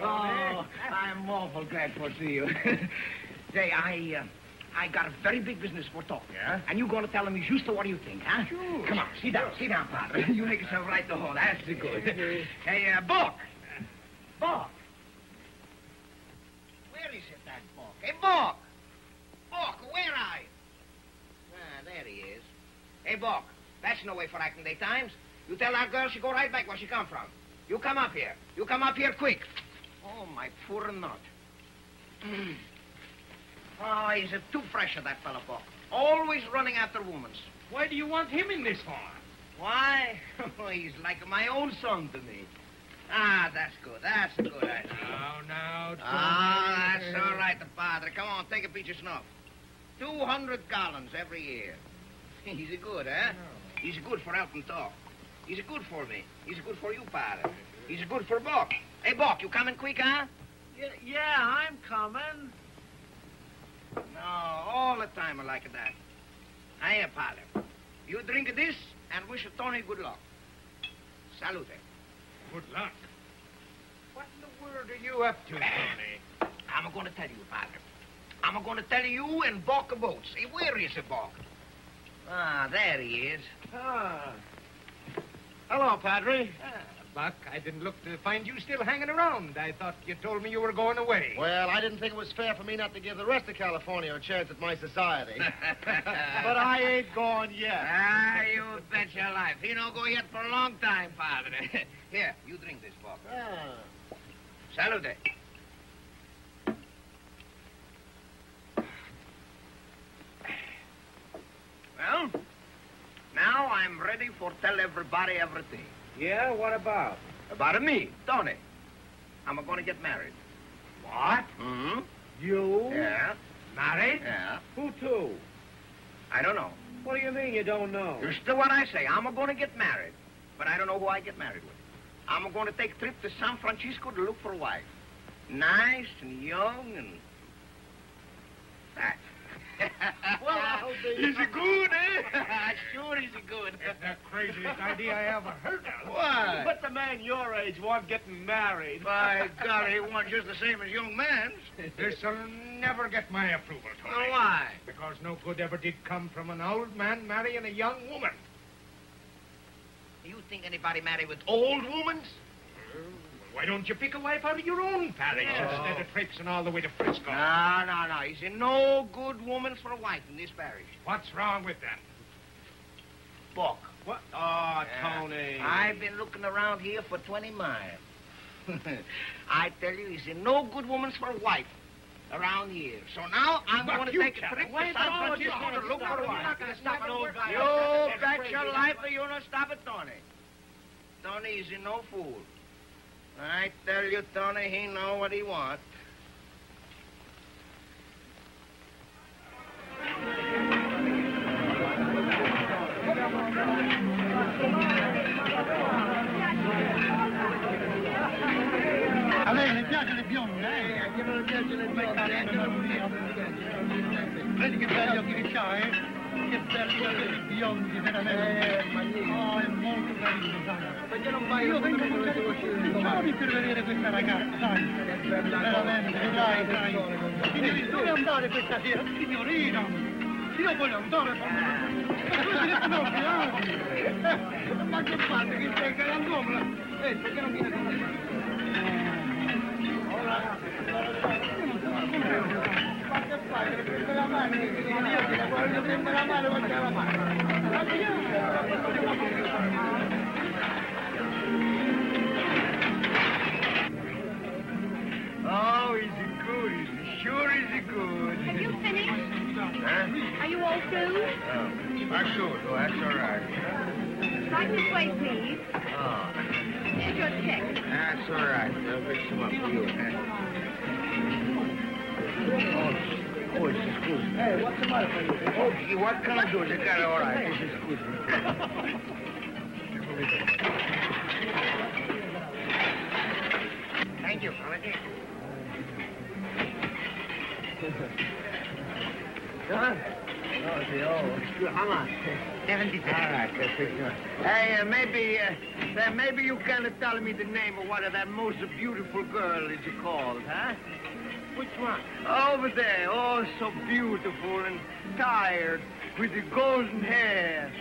Oh, I'm awful glad to see you. Say, I got a very big business for talk. Yeah? And you gonna tell him he's used to what you think, huh? Sure. Come on, sit down, Father. You make yourself right the whole. That's the good. Hey, Bork. Where is it, that Bork? Hey, Bork! Bork, where are you? Ah, there he is. Hey, Bork, that's no way for acting daytimes. You tell that girl she go right back where she come from. You come up here. You come up here quick. Oh, my poor nut. Oh, he's too fresh of that fellow, Bork. Always running after women. Why do you want him in this farm? Why? He's like my own son to me. Ah, that's good. That's good. No. Ah, that's all right, Padre. Come on, take a piece of snuff. 200 gallons every year. He's a good, huh? No. He's good for helping talk. He's good for me. He's good for you, Padre. He's good for Bork. Hey, Bork, you coming quick, huh? Yeah, I'm coming. No, all the time I like that. Hiya, Padre. You drink this and wish Tony good luck. Salute. Good luck. What in the world are you up to, Tony? I'm going to tell you, Padre. I'm going to tell you and Bork about. Hey, where is the Bork? Ah, there he is. Ah. Hello, Padre. Buck, I didn't look to find you still hanging around. I thought you told me you were going away. Well, I didn't think it was fair for me not to give the rest of California a chance at my society. But I ain't gone yet. Ah, you bet your life. He don't go yet for a long time, Padre. Here, you drink this, Buck. Ah. Salute. Well, now I'm ready for tell everybody everything. Yeah, what about? About me, Tony. I'm going to get married. What? Mm-hmm. You? Yeah. Married? Yeah. Who to? I don't know. What do you mean you don't know? Just what I say. I'm going to get married. But I don't know who I get married with. I'm going to take a trip to San Francisco to look for a wife. Nice and young and... fat. Well, is it good, eh? Sure is it good. That's the craziest idea I ever heard of. Why? But the man your age won't get married. By God, he won't just the same as young man's. This'll never get my approval, Tony. Oh, why? Because no good ever did come from an old man marrying a young woman. Do you think anybody married with old women? Why don't you pick a wife out of your own parish instead of traipsing all the way to Frisco? No. He's in no good woman for a wife in this parish. What's wrong with that? Bork. What? Oh, yeah. Tony. I've been looking around here for 20 miles. I tell you, he's in no good woman for a wife around here. So now I'm going to take a trip to San Francisco to look for a wife. You're not going to stop an old guy. You bet your life that you're not stopping Tony. Tony is no fool. I tell you, Tony, he know what he wants. Io vengo per cercare per vedere questa ragazza, dai, veramente, dai, dove andare questa sera? Signorina, io voglio andare per... Ma che fate, che sei carandomola? Perché non viene con me? Ma che fate, prende la mano, io prendo la mano, guarda la mano. Oh, is it good? Sure is it good. Have you finished? Huh? Are you all through? I'm sure, though. That's all right. Right this way, please. Oh. Here's your check. That's all right. I'll fix them up for you. Oh, it's good. Hey, what's the matter for you? Okay, what can I do? It's kind of all right. This is good. Thank you. Huh? Maybe you can tell me the name of one of that most beautiful girl is called, huh? Which one? Over there, oh, so beautiful and tired, with the golden hair.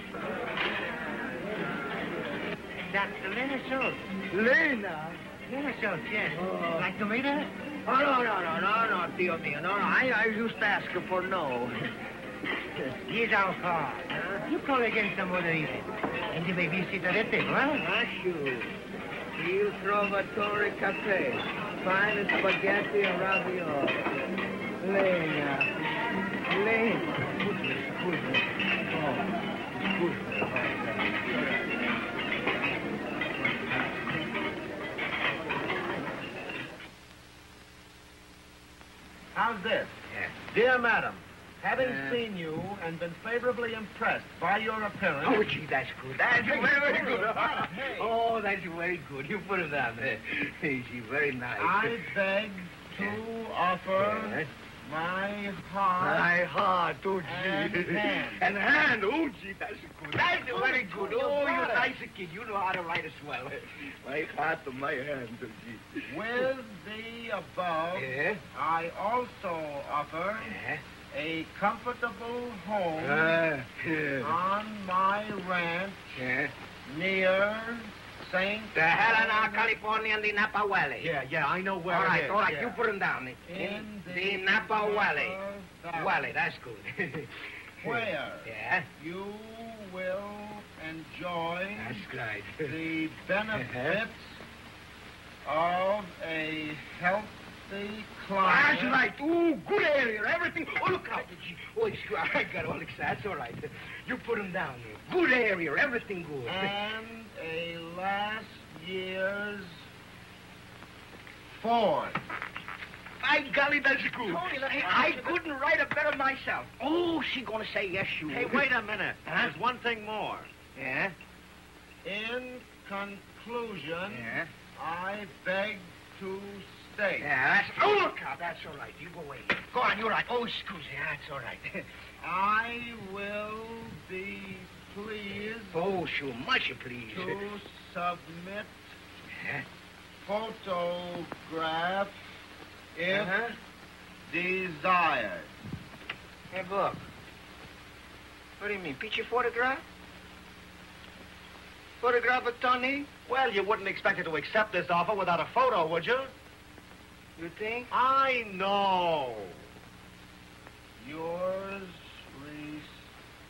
Dr. Lena Schultz. Lena? Lena Schultz, yes. Like to meet her? Oh, no, Tio mio. No, I just ask her for no. Here's our card. Huh? You call again some other evening. And you may be siderette, well. Ashu. Il Trovatore Cafe. Fine spaghetti and ravioli. Lena. How's this? Yes. Dear madam, having seen you and been favorably impressed by your appearance... Oh, gee, that's good. That's very good. Oh, that's very good. You put it down there. Gee, very nice. I beg to offer my heart... My heart, oh, gee. And hand. Oh, gee, that's good. That's very good. Oh, you're a nice kid. You know how to write as well. My heart to my hand, oh, gee. With the above, I also offer a comfortable home on my ranch near... St. Helena, California, in the Napa Valley. Yeah, I know where it is. All right, you put them down. In the Napa Valley. Valley, that's good. Where you will enjoy the benefits of a healthy climate. That's right. Ooh, good area, everything. Oh, look out. Oh, I got all excited. That's all right. You put them down. Good area, everything good. And a last year's Ford. By golly, that's good. Tony, I couldn't write it better myself. Oh, she gonna say yes, you. Hey, wait a minute. There's one thing more. Yeah? In conclusion, I beg to state. Yeah, that's... Oh, look out. That's all right. You go away. Go on, you're right. Oh, excuse me. That's all right. I will be... please. Oh, sure, much please. To submit photograph if desired. Hey, Bob. What do you mean, picture photograph? Photograph of Tony? Well, you wouldn't expect her to accept this offer without a photo, would you? You think? I know. Yours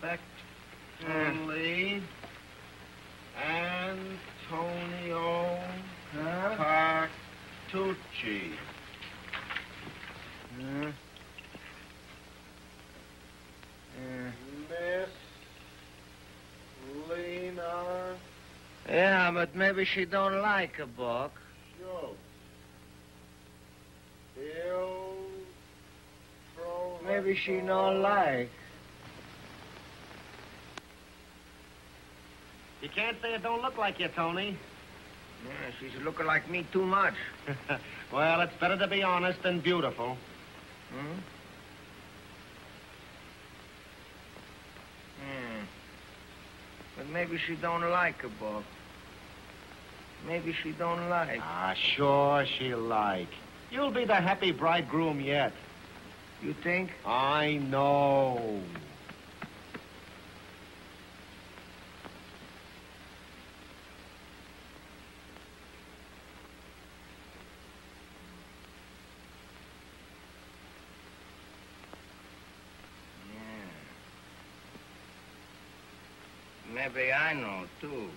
respectfully. Antonio Cartucci. Miss Lena. Yeah, but maybe she don't like a book. Sure. Maybe she don't like. You can't say it don't look like you, Tony. Yeah, she's looking like me too much. Well, it's better to be honest than beautiful. But maybe she don't like her, Bob. Maybe she don't like. Ah, sure she'll like. You'll be the happy bridegroom yet. You think? I know. Maybe I know, too.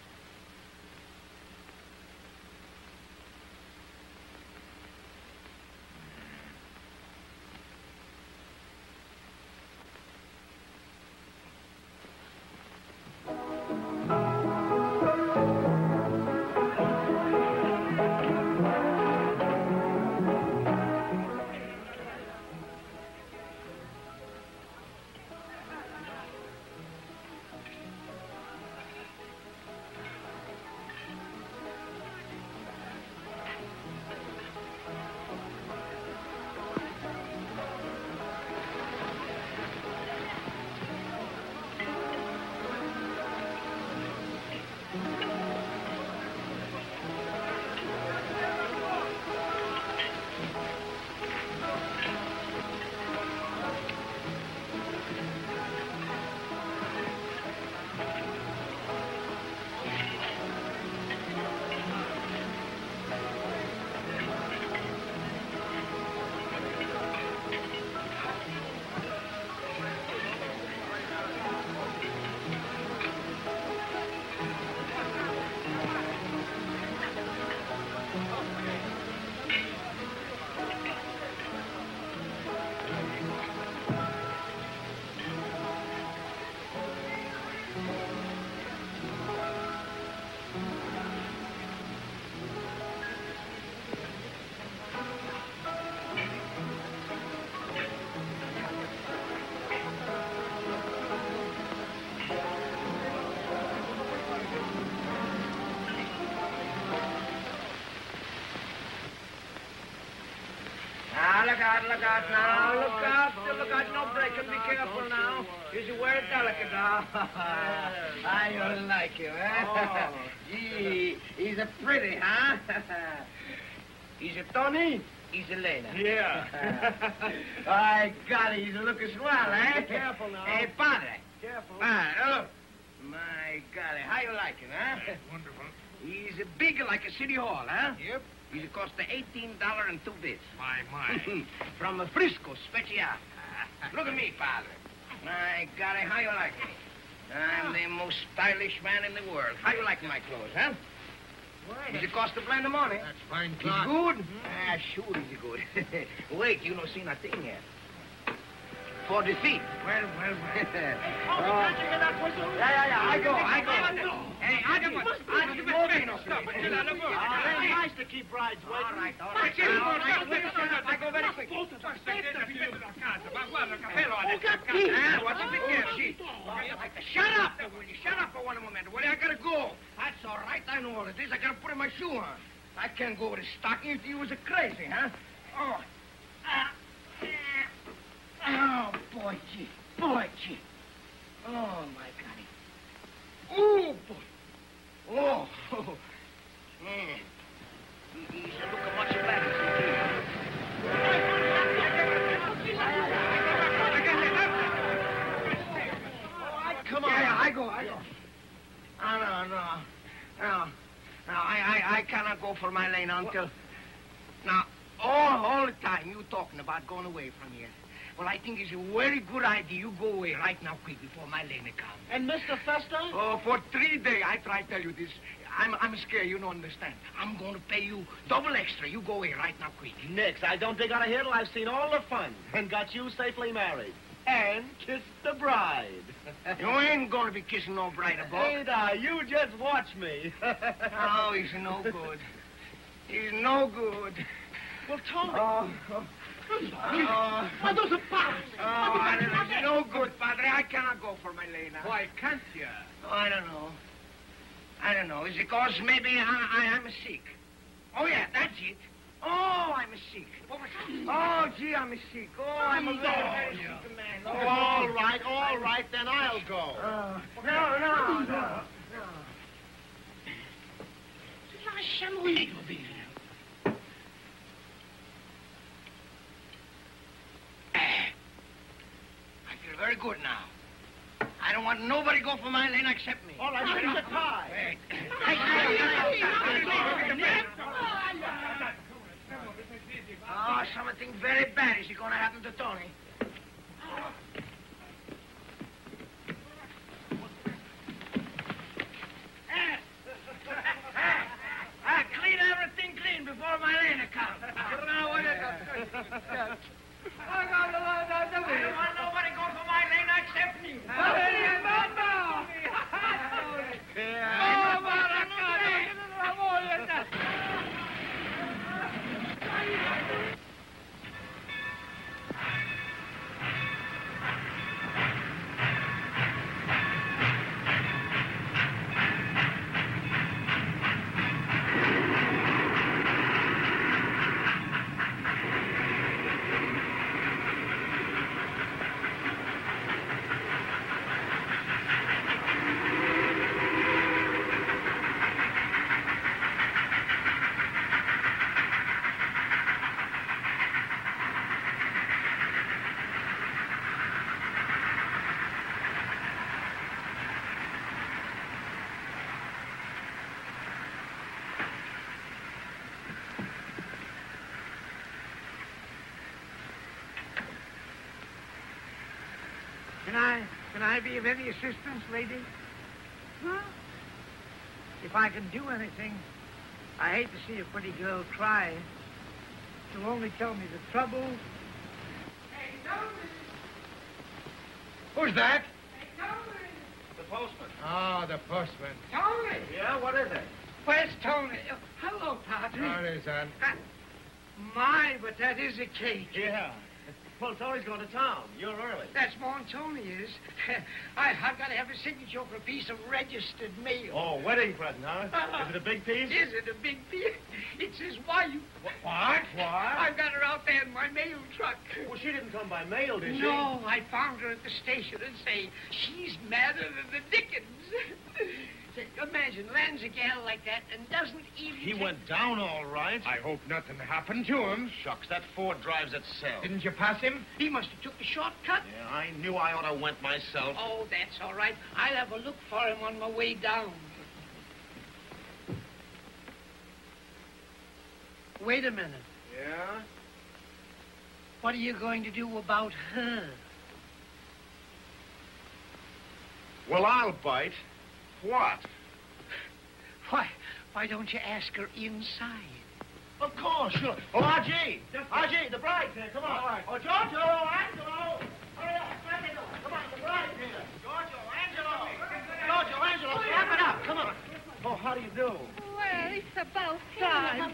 out, look out now. Look out, look out. No breaking. Be careful now. He's very delicate now. I don't like him, huh? Gee, he's a pretty, huh? He's a Tony. He's a Lena. Yeah. I got it. He's a look as well, eh? Be careful now. Hey, Padre. Careful. Oh. My golly. How you like him, huh? That's wonderful. He's a big like a city hall, huh? Yep. He's cost $18.02. My. From Frisco, Speciale. Look at me, Padre. My golly. How you like me? I'm the most stylish man in the world. How you like my clothes, huh? Why? Does it cost a blend of money? That's fine cloth. He's good? Ah, sure he's good. Wait, you don't see nothing yet. 40 feet. Well. Catching me that whistle? Yeah. I go. Hey, I must stop. Nice to keep rides waiting. All right. I go very quick. Shut up, will you? Shut up for one moment, will you? I gotta go. That's all right. I know all it is. I gotta put in my shoe on. I can't go with a stocking if you was a crazy, huh? Oh. Oh, boy, gee. Oh, my God. Oh, boy. Oh. Man. He's a look of much better. Come on. Yeah, I go. Oh, no. I cannot go for my Lena until... Now, all the time you talking about going away from here. Well, I think it's a very good idea. You go away right now, quick, before my Lena comes. And Mr. Festa? Oh, for 3 days, I try to tell you this. I'm scared. You don't understand. I'm going to pay you double extra. You go away right now, quick. Nix, I don't dig on a hill. I've seen all the fun and got you safely married and kissed the bride. You ain't going to be kissing no bride, boy. Ain't I? You just watch me. Oh, he's no good. He's no good. Well, Tony. It's no good, Padre. I cannot go for my Lena. Why can't you? Oh, I don't know. Is it because maybe I'm sick? Oh, yeah, that's it. Oh, I'm sick. Oh, gee, I'm sick. Oh, I'm a very sick man. Oh, all right, then I'll go. No. Very good now. I don't want nobody go for my lane except me. All right, here's the tie. Oh, something very bad is going to happen to Tony. Clean everything clean before my lane comes. I don't want nobody going for my lane except me. Can I be of any assistance, lady? Huh? If I can do anything, I hate to see a pretty girl cry. She'll only tell me the trouble. Hey, Tony! Who's that? Hey, Tony! The postman. Oh, the postman. Tony! Yeah, what is it? Where's Tony? Oh, hello, Padre. Tony's on. My, but that is a cake. Yeah. Folks always going to town. You're early. That's more'n Tony is. I've got to have a signature for a piece of registered mail. Oh, wedding present, huh? Is it a big piece? Is it a big piece? It says why. What? I've got her out there in my mail truck. Well, she didn't come by mail, did she? No, I found her at the station and say, she's madder than the Dickens. Imagine, lands a gal like that and doesn't even... He went down all right. I hope nothing happened to him. Shucks, that Ford drives itself. Didn't you pass him? He must have took the shortcut. Yeah, I knew I ought to went myself. Oh, that's all right. I'll have a look for him on my way down. Wait a minute. Yeah? What are you going to do about her? Well, I'll bite. What? Why don't you ask her inside? Of course, sure. Oh, R.J. R.J., the bride's here. Come on. All right. Oh, Giorgio, Angelo. Hurry up, Angelo. Come on, the bride's here. Giorgio, Angelo. Giorgio, Angelo, wrap it up. Come on. Oh, how do you do? Well, it's about time.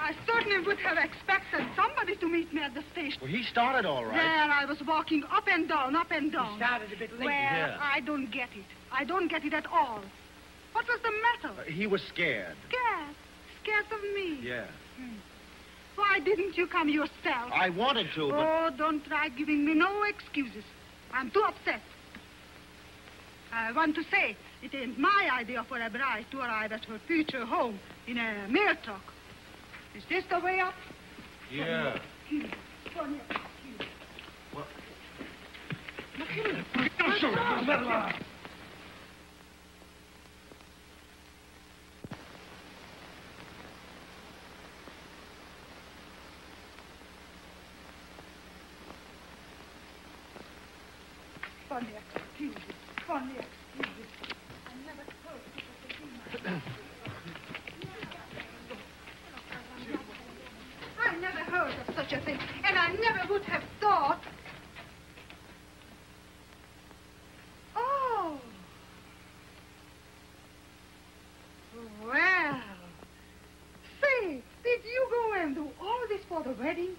I certainly would have expected somebody to meet me at the station. Well, he started all right. There, I was walking up and down, up and down. He started a bit late. Well, yeah. I don't get it. I don't get it at all. What was the matter? He was scared. Scared? Scared of me? Yeah. Why didn't you come yourself? I wanted to, but... Oh, don't try giving me no excuses. I'm too upset. I want to say, it ain't my idea for a bride to arrive at her future home in a mail truck. Is this the way up? Yeah. Come here. What? Look here. Don't show it. Funny excuses. I never told you to be my wife. I never heard of such a thing, and I never would have thought. Oh. Well. Say, did you go and do all this for the wedding?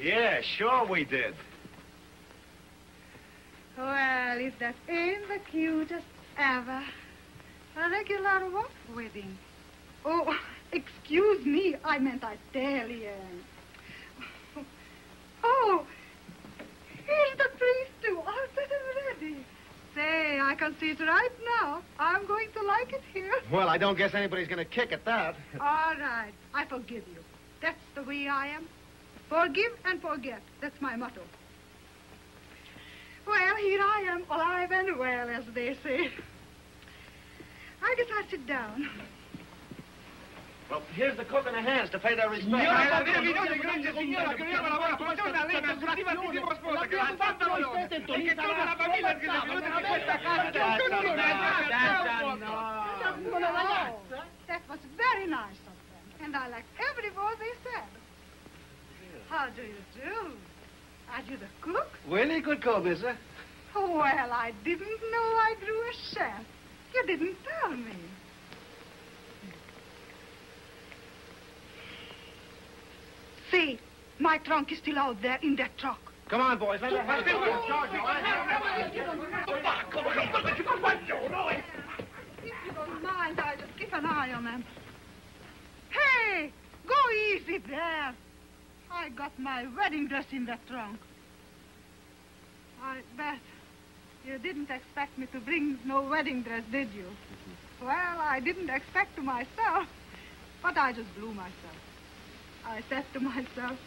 Yeah, sure we did. Well, if that ain't the cutest ever. A regular what wedding? Oh, excuse me, I meant Italian. Oh, here's the priest too, all set and ready. Say, I can see it right now. I'm going to like it here. Well, I don't guess anybody's going to kick at that. All right, I forgive you. That's the way I am. Forgive and forget, that's my motto. Well, here I am, alive and well, as they say. I guess I'll sit down. Well, here's the cook and the hands to pay their respects. That was very nice of them, and I liked every word they said. How do you do? Are you the cook? Really good cook, mister. Oh, well, I didn't know I grew a chef. You didn't tell me. See, my trunk is still out there in that truck. Come on, boys, let me have it. If you don't mind, I'll just keep an eye on them. Hey, go easy there. I got my wedding dress in that trunk. I bet you didn't expect me to bring no wedding dress, did you? Well, I didn't expect to myself, but I just blew myself. I said to myself,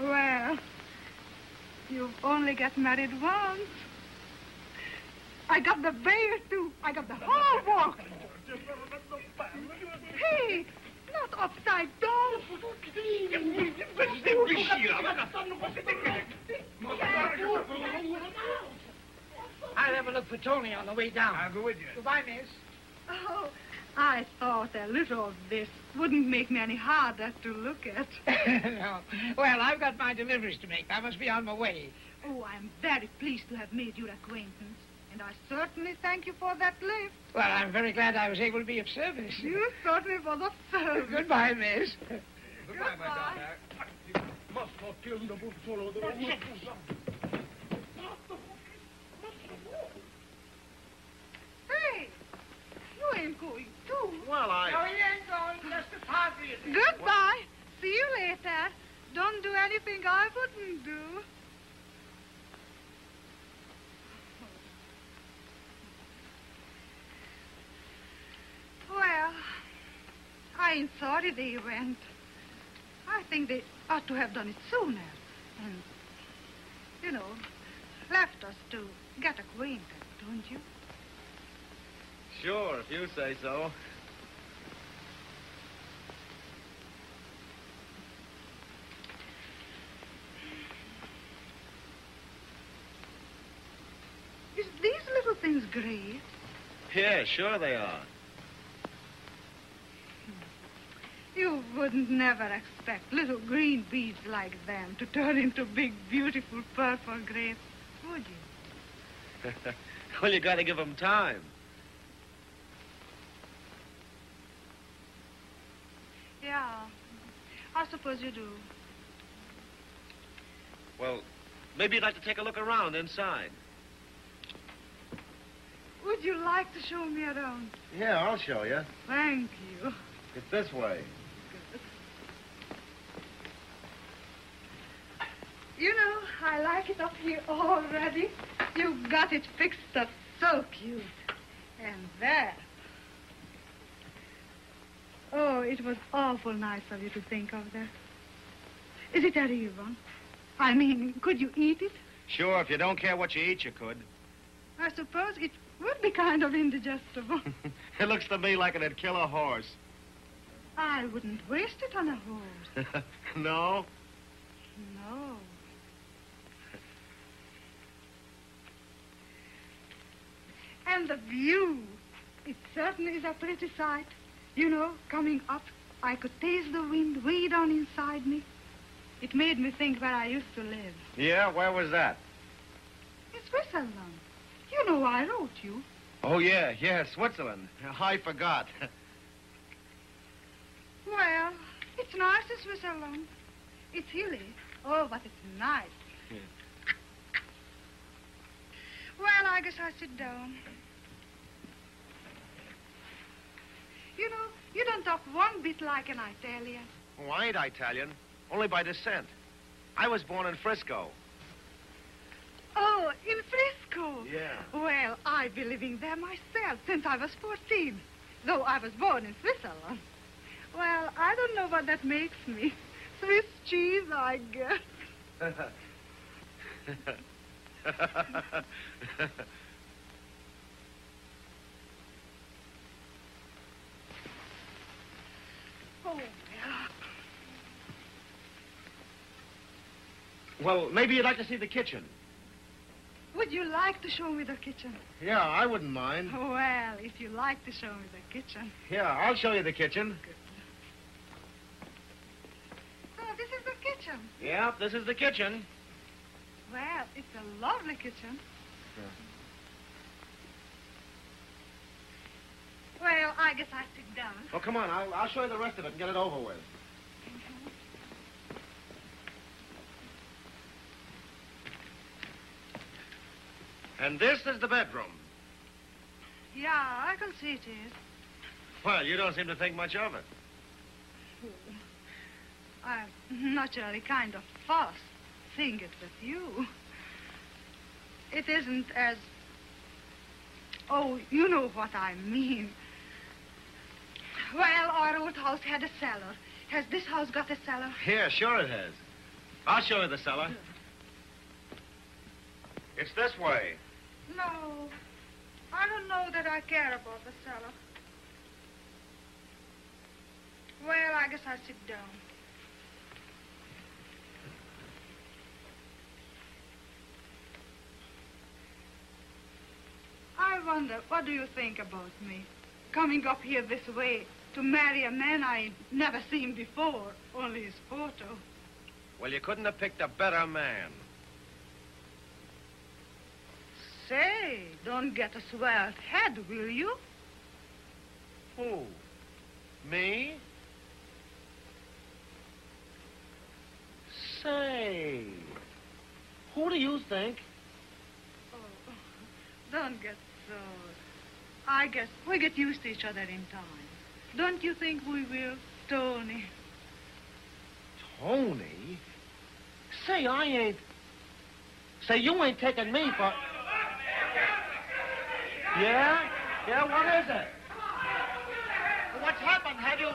well, you've only got married once. I got the veil, too. I got the whole walk. Hey! Not upside down. I'll have a look for Tony on the way down. I'll go with you. Goodbye, miss. Oh, I thought a little of this wouldn't make me any harder to look at. No. Well, I've got my deliveries to make. I must be on my way. Oh, I'm very pleased to have made your acquaintance. And I certainly thank you for that lift. Well, I'm very glad I was able to be of service. You certainly was of service. Goodbye, miss. Goodbye, my daughter. must not kill the buffalo. The buffalo. Hey, you ain't going too. Well, No, he ain't going. Just a party. Goodbye. What? See you later. Don't do anything I wouldn't do. Well, I ain't sorry they went. I think they ought to have done it sooner. And, you know, left us to get acquainted, don't you? Sure, if you say so. Is these little things great? Yeah, sure they are. You wouldn't never expect little green beads like them to turn into big, beautiful purple grapes, would you? Well, you got to give them time. Yeah, I suppose you do. Well, maybe you'd like to take a look around inside. Would you like to show me around? Yeah, I'll show you. Thank you. It's this way. You know, I like it up here already. You've got it fixed up so cute. And there. Oh, it was awful nice of you to think of that. Is it a real one? I mean, could you eat it? Sure, if you don't care what you eat, you could. I suppose it would be kind of indigestible. It looks to me like it'd kill a horse. I wouldn't waste it on a horse. No? No. And the view, it certainly is a pretty sight. You know, coming up, I could taste the wind way down inside me. It made me think where I used to live. Yeah, where was that? In Switzerland. You know I wrote you. Oh, yeah, Switzerland. I forgot. Well, it's nice in Switzerland. It's hilly. Oh, but it's nice. Yeah. Well, I guess I'll sit down. You know, you don't talk one bit like an Italian. Oh, I ain't Italian, only by descent. I was born in Frisco. Oh, in Frisco? Yeah. Well, I've been living there myself since I was 14, though I was born in Switzerland. Well, I don't know what that makes me. Swiss cheese, I guess. Oh, yeah. Well, maybe you'd like to see the kitchen. Would you like to show me the kitchen? Yeah, I wouldn't mind. Well, if you like to show me the kitchen. Yeah, I'll show you the kitchen. Good. Yeah, this is the kitchen. Well, it's a lovely kitchen. Yeah. Well, I guess I'll sit down. Oh, come on. I'll show you the rest of it and get it over with. Mm-hmm. And this is the bedroom. Yeah, I can see it is. Well, you don't seem to think much of it. I'm naturally kind of fussed, seeing it with you. It isn't as... Oh, you know what I mean. Well, our old house had a cellar. Has this house got a cellar? Yeah, sure it has. I'll show you the cellar. It's this way. No, I don't know that I care about the cellar. Well, I guess I'll sit down. I wonder, what do you think about me? Coming up here this way to marry a man I'd never seen before, only his photo. Well, you couldn't have picked a better man. Say, don't get a swelled head, will you? Who? Me? Say, who do you think? Oh, don't get so. I guess we get used to each other in time. Don't you think we will, Tony? Tony? Say, I ain't... Say, you ain't taking me for... Yeah? Yeah, what is it? What's happened? Have you...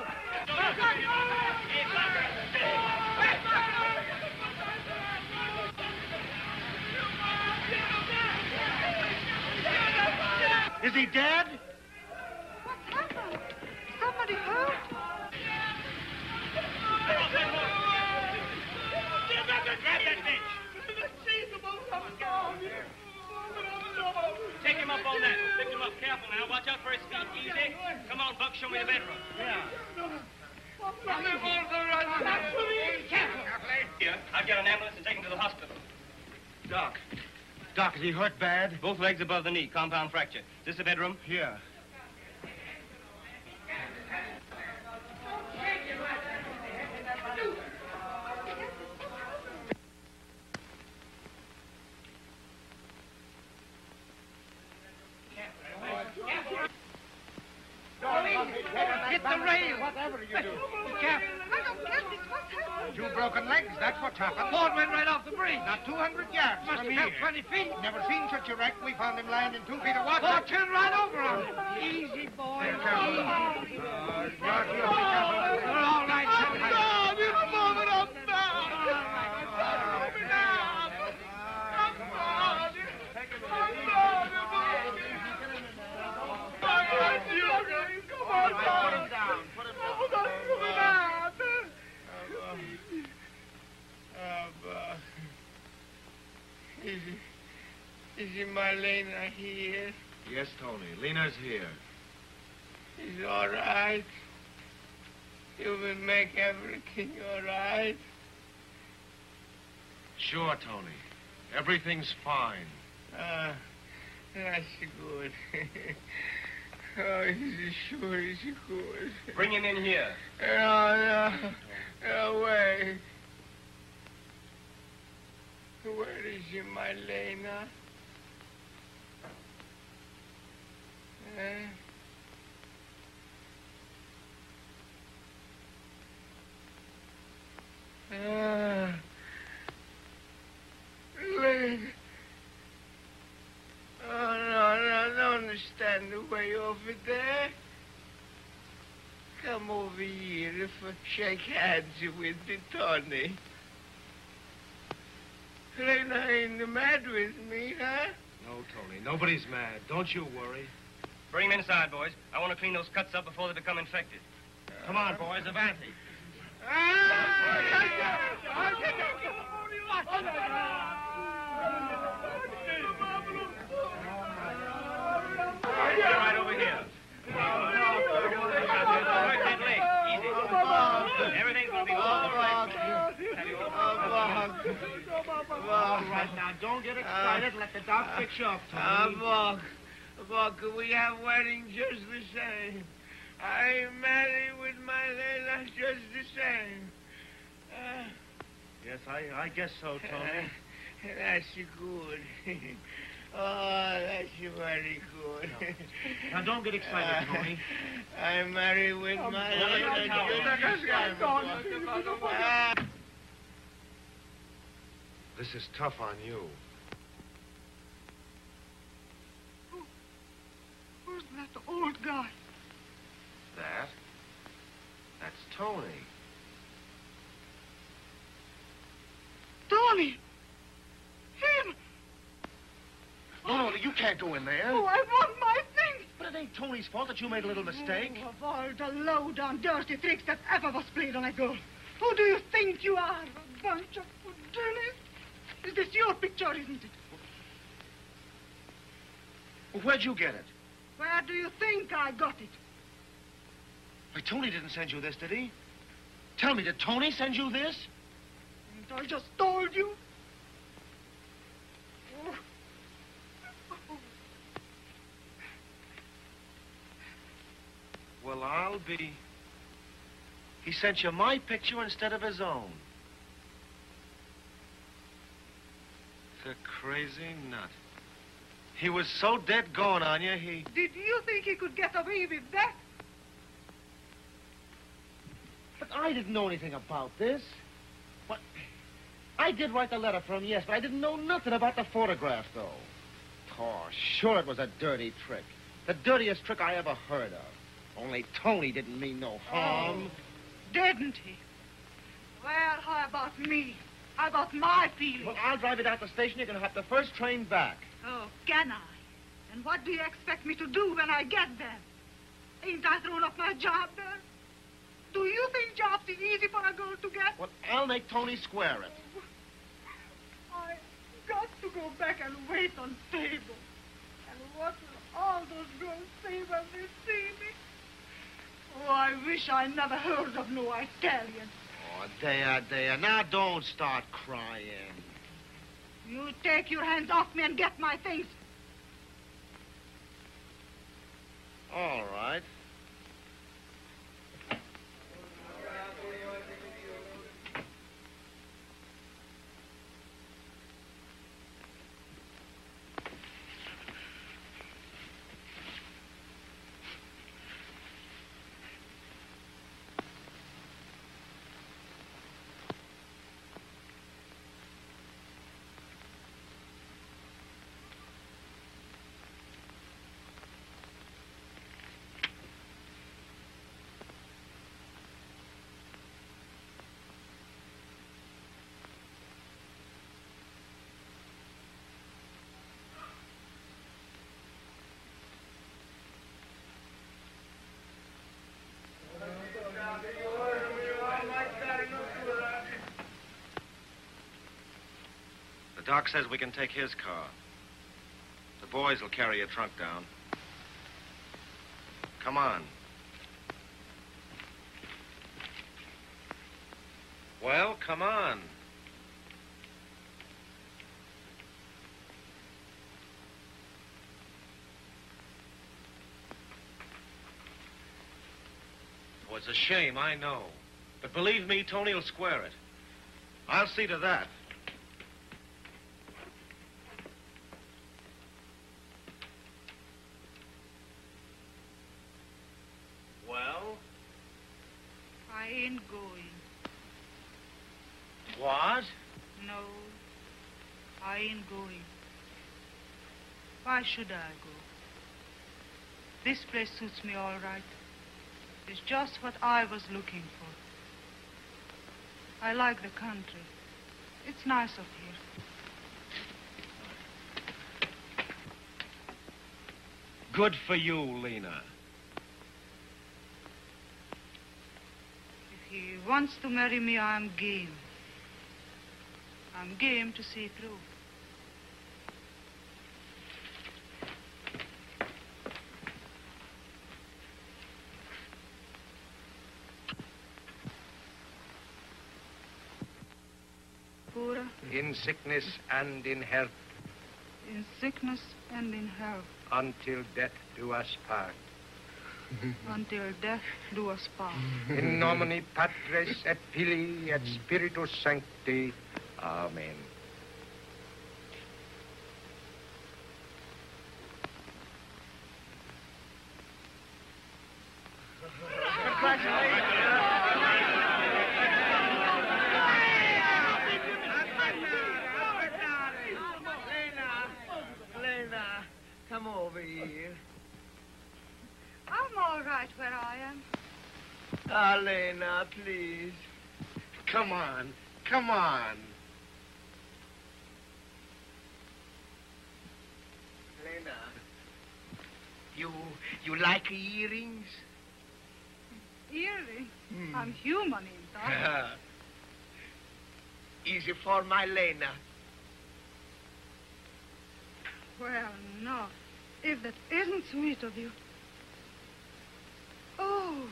Is he dead? What's happened? Somebody hurt? Grab that bench. Take him up on that. Pick him up. Careful now. Watch out for his scalp. Easy. Come on, Buck. Show me the bedroom. Yeah. I'll get an ambulance and take him to the hospital. Doc. Doc, is he hurt bad? Both legs above the knee. Compound fracture. Is this the bedroom? Yeah. Hit the rail. Whatever you do. Be careful. I don't get this. What's happened? Two broken legs. That's what happened. Ford went right off the bridge. Not 200 yards. Must have had 20 feet. Never seen such a wreck. We found him lying in 2 feet of water. Ford turned right over on him. Easy, boy. Be careful. Easy. George, you'll be careful. We're all right. I'm down. You move it up now. Is my Lena here? Yes, Tony. Lena's here. She's all right. You will make everything all right. Sure, Tony. Everything's fine. That's good. Oh, he's sure he's good. Bring him in here. No, wait. Where is you, my Lena? Lena. Oh, no, don't stand way over there. Come over here if I shake hands with the Tony. Lena ain't mad with me, huh? No, Tony, nobody's mad. Don't you worry. Bring them inside, boys. I want to clean those cuts up before they become infected. Come on, boys, avanti. Right over here. Easy. Everything's going to be all right. All right, now, don't get excited. Let the doc fix you up, Tony. Buck, we have weddings just the same. I'm married with my Lena just the same. Yes, I guess so, Tony. That's good. Oh, that's very good. Now, don't get excited, Tony. I'm married with my Lena just the same. This is tough on you. Who's that old guy? That? That's Tony. Tony! Him! No, you can't go in there. Oh, I want my things! But it ain't Tony's fault that you made a little mistake. Oh, of all the low-down, dirty tricks that ever was played on a girl. Who do you think you are, a bunch of puddingies? Is this your picture, isn't it? Where'd you get it? Where do you think I got it? Why, Tony didn't send you this, did he? Tell me, did Tony send you this? And I just told you. Oh. Oh. Well, I'll be... He sent you my picture instead of his own. crazy nut. He was so dead going on you, he... Did you think he could get away with that? But I didn't know anything about this. What? I did write the letter for him, yes, but I didn't know nothing about the photograph, though. Oh, sure it was a dirty trick. The dirtiest trick I ever heard of. Only Tony didn't mean no harm. Oh, didn't he? Well, how about me? How about my feelings? Well, I'll drive it out the station. You can hop the first train back. Oh, can I? And what do you expect me to do when I get there? Ain't I thrown off my job there? Do you think jobs is easy for a girl to get? Well, I'll make Tony square it. I got to go back and wait on table. And what will all those girls say when they see me? Oh, I wish I never heard of no Italian. Oh, there. Now don't start crying. You take your hands off me and get my things. All right. Doc says we can take his car. The boys will carry your trunk down. Come on. Well, come on. It was a shame, I know. But believe me, Tony will square it. I'll see to that. Why should I go? This place suits me all right. It's just what I was looking for. I like the country. It's nice up here. Good for you, Lena. If he wants to marry me, I'm game. I'm game to see through. In sickness and in health. In sickness and in health. Until death do us part. Until death do us part. In nomine Patris et Filii et Spiritus Sancti. Amen. Please. Come on. Come on. Lena, you like earrings? Earrings? Mm. I'm human, ain't I? Easy for my Lena. Well, no. If that isn't sweet of you. Oh...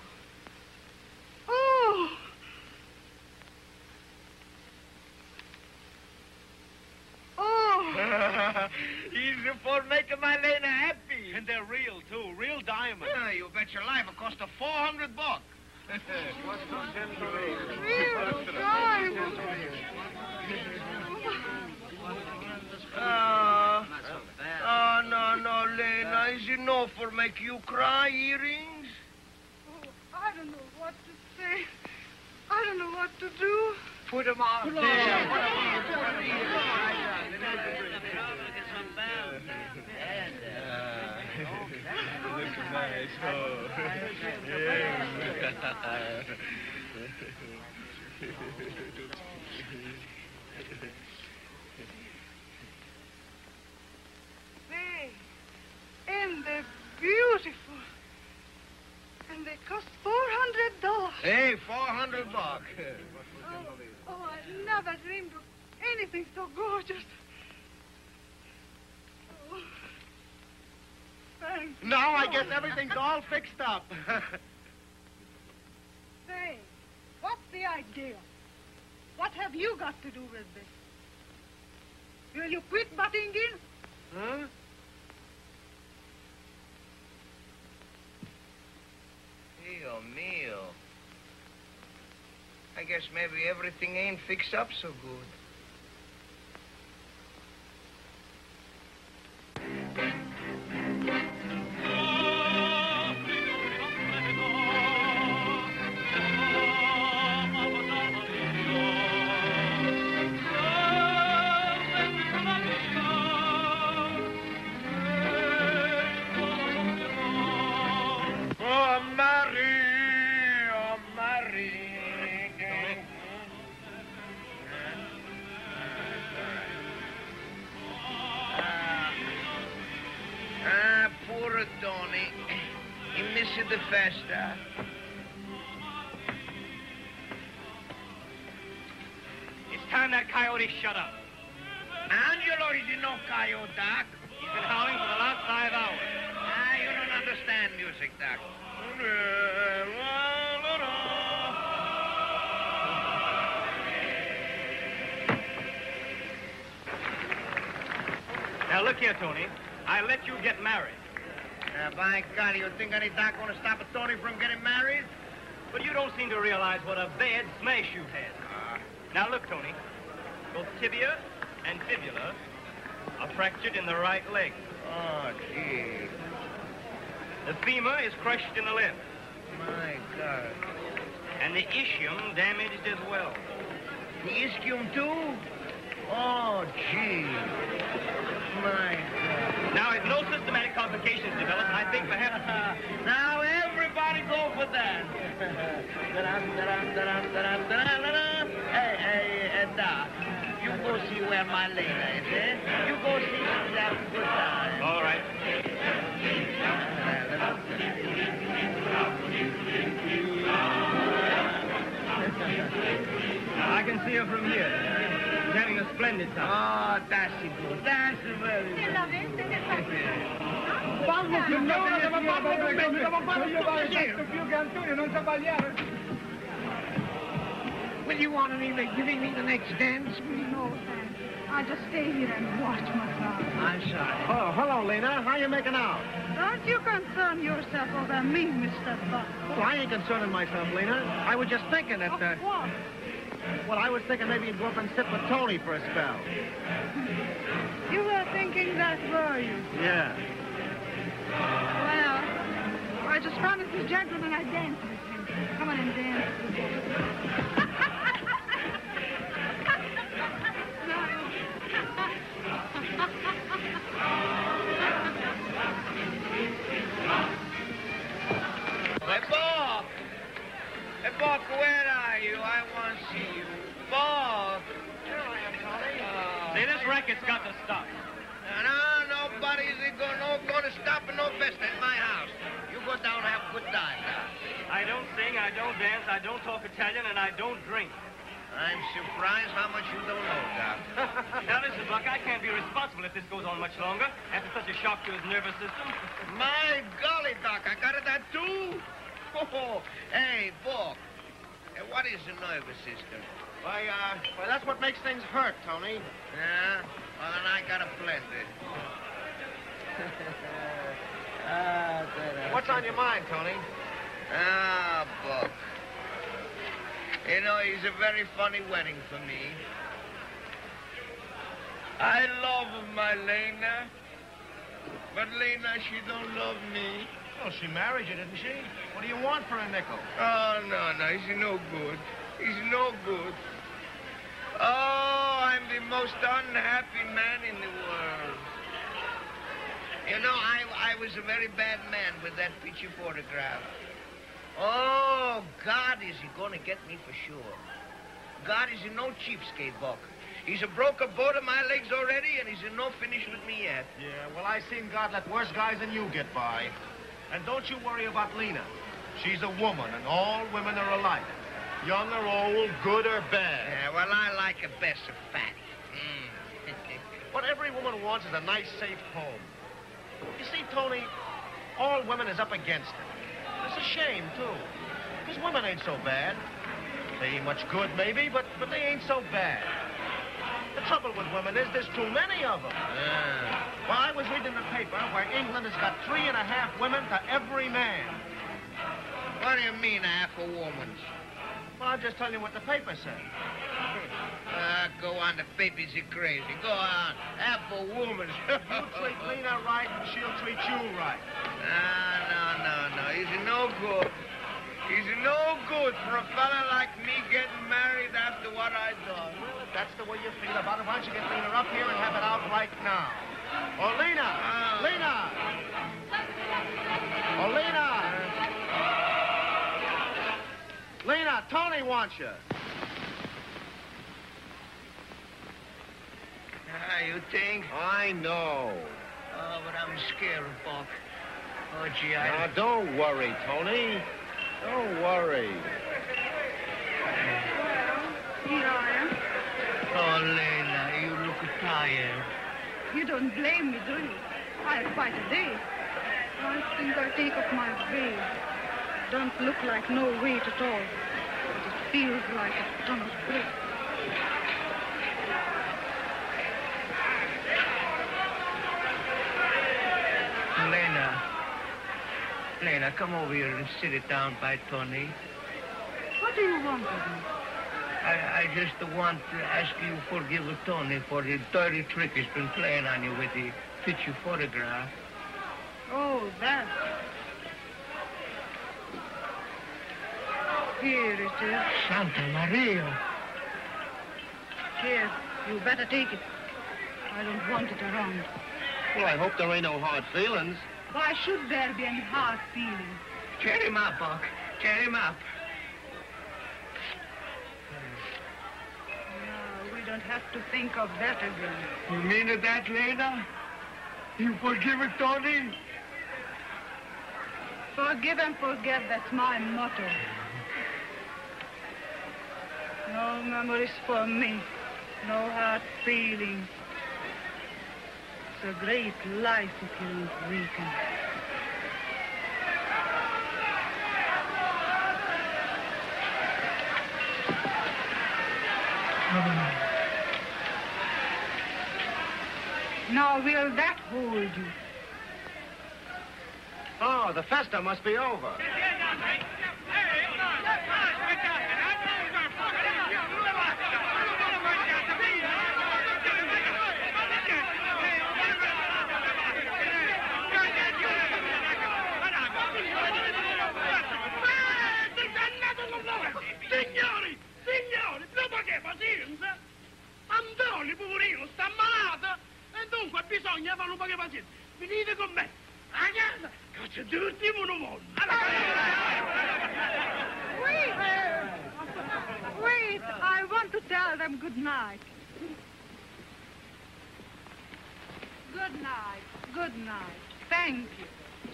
Easy for making my Lena happy. And they're real, too. Real diamonds. Yeah, you bet your life. It cost her $400. What's going on? Real diamonds. No, Lena, is it enough for make you cry, earrings? Oh, I don't know what to say. I don't know what to do. Put them on. Put them on. And they're beautiful. And they cost $400. Hey, $400. Oh, I never dreamed of anything so gorgeous. Oh, thanks. Now I guess everything's all fixed up. Say, what's the idea? What have you got to do with this? Will you quit butting in? Huh? Mio, mio. I guess maybe everything ain't fixed up so good. Shut up. Angelo is no coyote, Doc. He's been howling for the last 5 hours. Ah, you don't understand music, Doc. Now, look here, Tony. I let you get married. By God, you think any doc gonna stop a Tony from getting married? But you don't seem to realize what a bad smash you've had. Now, look, Tony. Both tibia and fibula are fractured in the right leg. Oh, gee. The femur is crushed in the limb. My God. And the ischium damaged as well. The ischium, too? Oh, gee. My God. Now, if no systematic complications develop, I think perhaps... Now, everybody go for that. Hey, Doc. You go see where my Lena is, eh? You go see if she's having a good time. All right. I can see her from here. She's having a splendid time. Oh, that's she good. That's a very good. Will you want to be giving me the next dance? No, thanks. I'll just stay here and watch myself. I'm sorry. Oh, hello, Lena. How are you making out? Don't you concern yourself over me, Mr. Buck. Well, I ain't concerning myself, Lena. I was just thinking that... Of what? Well, I was thinking maybe you'd go up and sit with Tony for a spell. You were thinking that, were you? Yeah. Well, I just promised this gentleman I'd dance with him. Come on and dance. Buck, where are you? I want to see you. Buck! Here I am, Tony. See, this racket's got to stop. No, nobody's gonna stop and no best at my house. You go down and have a good time. I don't sing, I don't dance, I don't talk Italian, and I don't drink. I'm surprised how much you don't know, Doc. Now, listen, Buck, I can't be responsible if this goes on much longer after such a shock to his nervous system. My golly, Doc, I got it that too. Oh, hey, Buck. What is the nervous system? Why, well, that's what makes things hurt, Tony. Yeah? Well, then I got a blender. What's on your mind, Tony? Ah, Buck. You know, he's a very funny wedding for me. I love my Lena, but Lena, she don't love me. Well, she married you, didn't she? What do you want for a nickel? Oh, no, he's no good. He's no good. Oh, I'm the most unhappy man in the world. You know, I was a very bad man with that picture photograph. Oh, God, is he going to get me for sure. God is in no cheapskate, Buck. He's a broker both of my legs already, and he's in no finish with me yet. Yeah, well, I seen God let worse guys than you get by. And don't you worry about Lena. She's a woman, and all women are alike. Young or old, good or bad. Yeah, well, I like her best a fatty. Mm. What every woman wants is a nice, safe home. You see, Tony, all women is up against it. It's a shame, too, because women ain't so bad. They ain't much good, maybe, but they ain't so bad. The trouble with women is there's too many of them. Yeah. Well, I was reading the paper where England has got 3.5 women to every man. What do you mean, half a woman? Well, I'll just tell you what the paper said. Go on, the babies are crazy. Go on, half a woman. You treat Lena right, and she'll treat you right. No, he's no good. He's no good for a fella like me getting married after what I done. Well, if that's the way you feel about it, why don't you get Lena up here and have it out right now? Oh, Lena! Lena! Oh, Lena! Lena, Tony wants you. You think? I know. Oh, but I'm scared, Buck. Oh, gee, Now, don't worry, Tony. Don't worry. Here I am. Oh, Lena, you look tired. You don't blame me, do you? I had quite a day. One thing I think of my way. It don't look like no weight at all. But it feels like a ton of weight. Lena, come over here and sit it down by Tony. What do you want with me? I just want to ask you to forgive Tony for the dirty trick he's been playing on you with the picture photograph. Oh, that. Here it is. Santa Maria. Here, you better take it. I don't want it around. Well, I hope there ain't no hard feelings. Why should there be any hard feelings? Tear him up, Buck. Tear him up. No, we don't have to think of that again. You mean it that, Lena? You forgive it, Tony? Forgive and forget, that's my motto. No memories for me. No hard feelings. It's a great life if you ain't weakened. Now, will that hold you? Oh, the festa must be over. Andoni, poverino, sta malata e dunque bisogna fare un po' di pazienza. Venite con me a casa, faccio tutti un mondo. Wait, I want to tell them good night. Good night, good night. Thank you.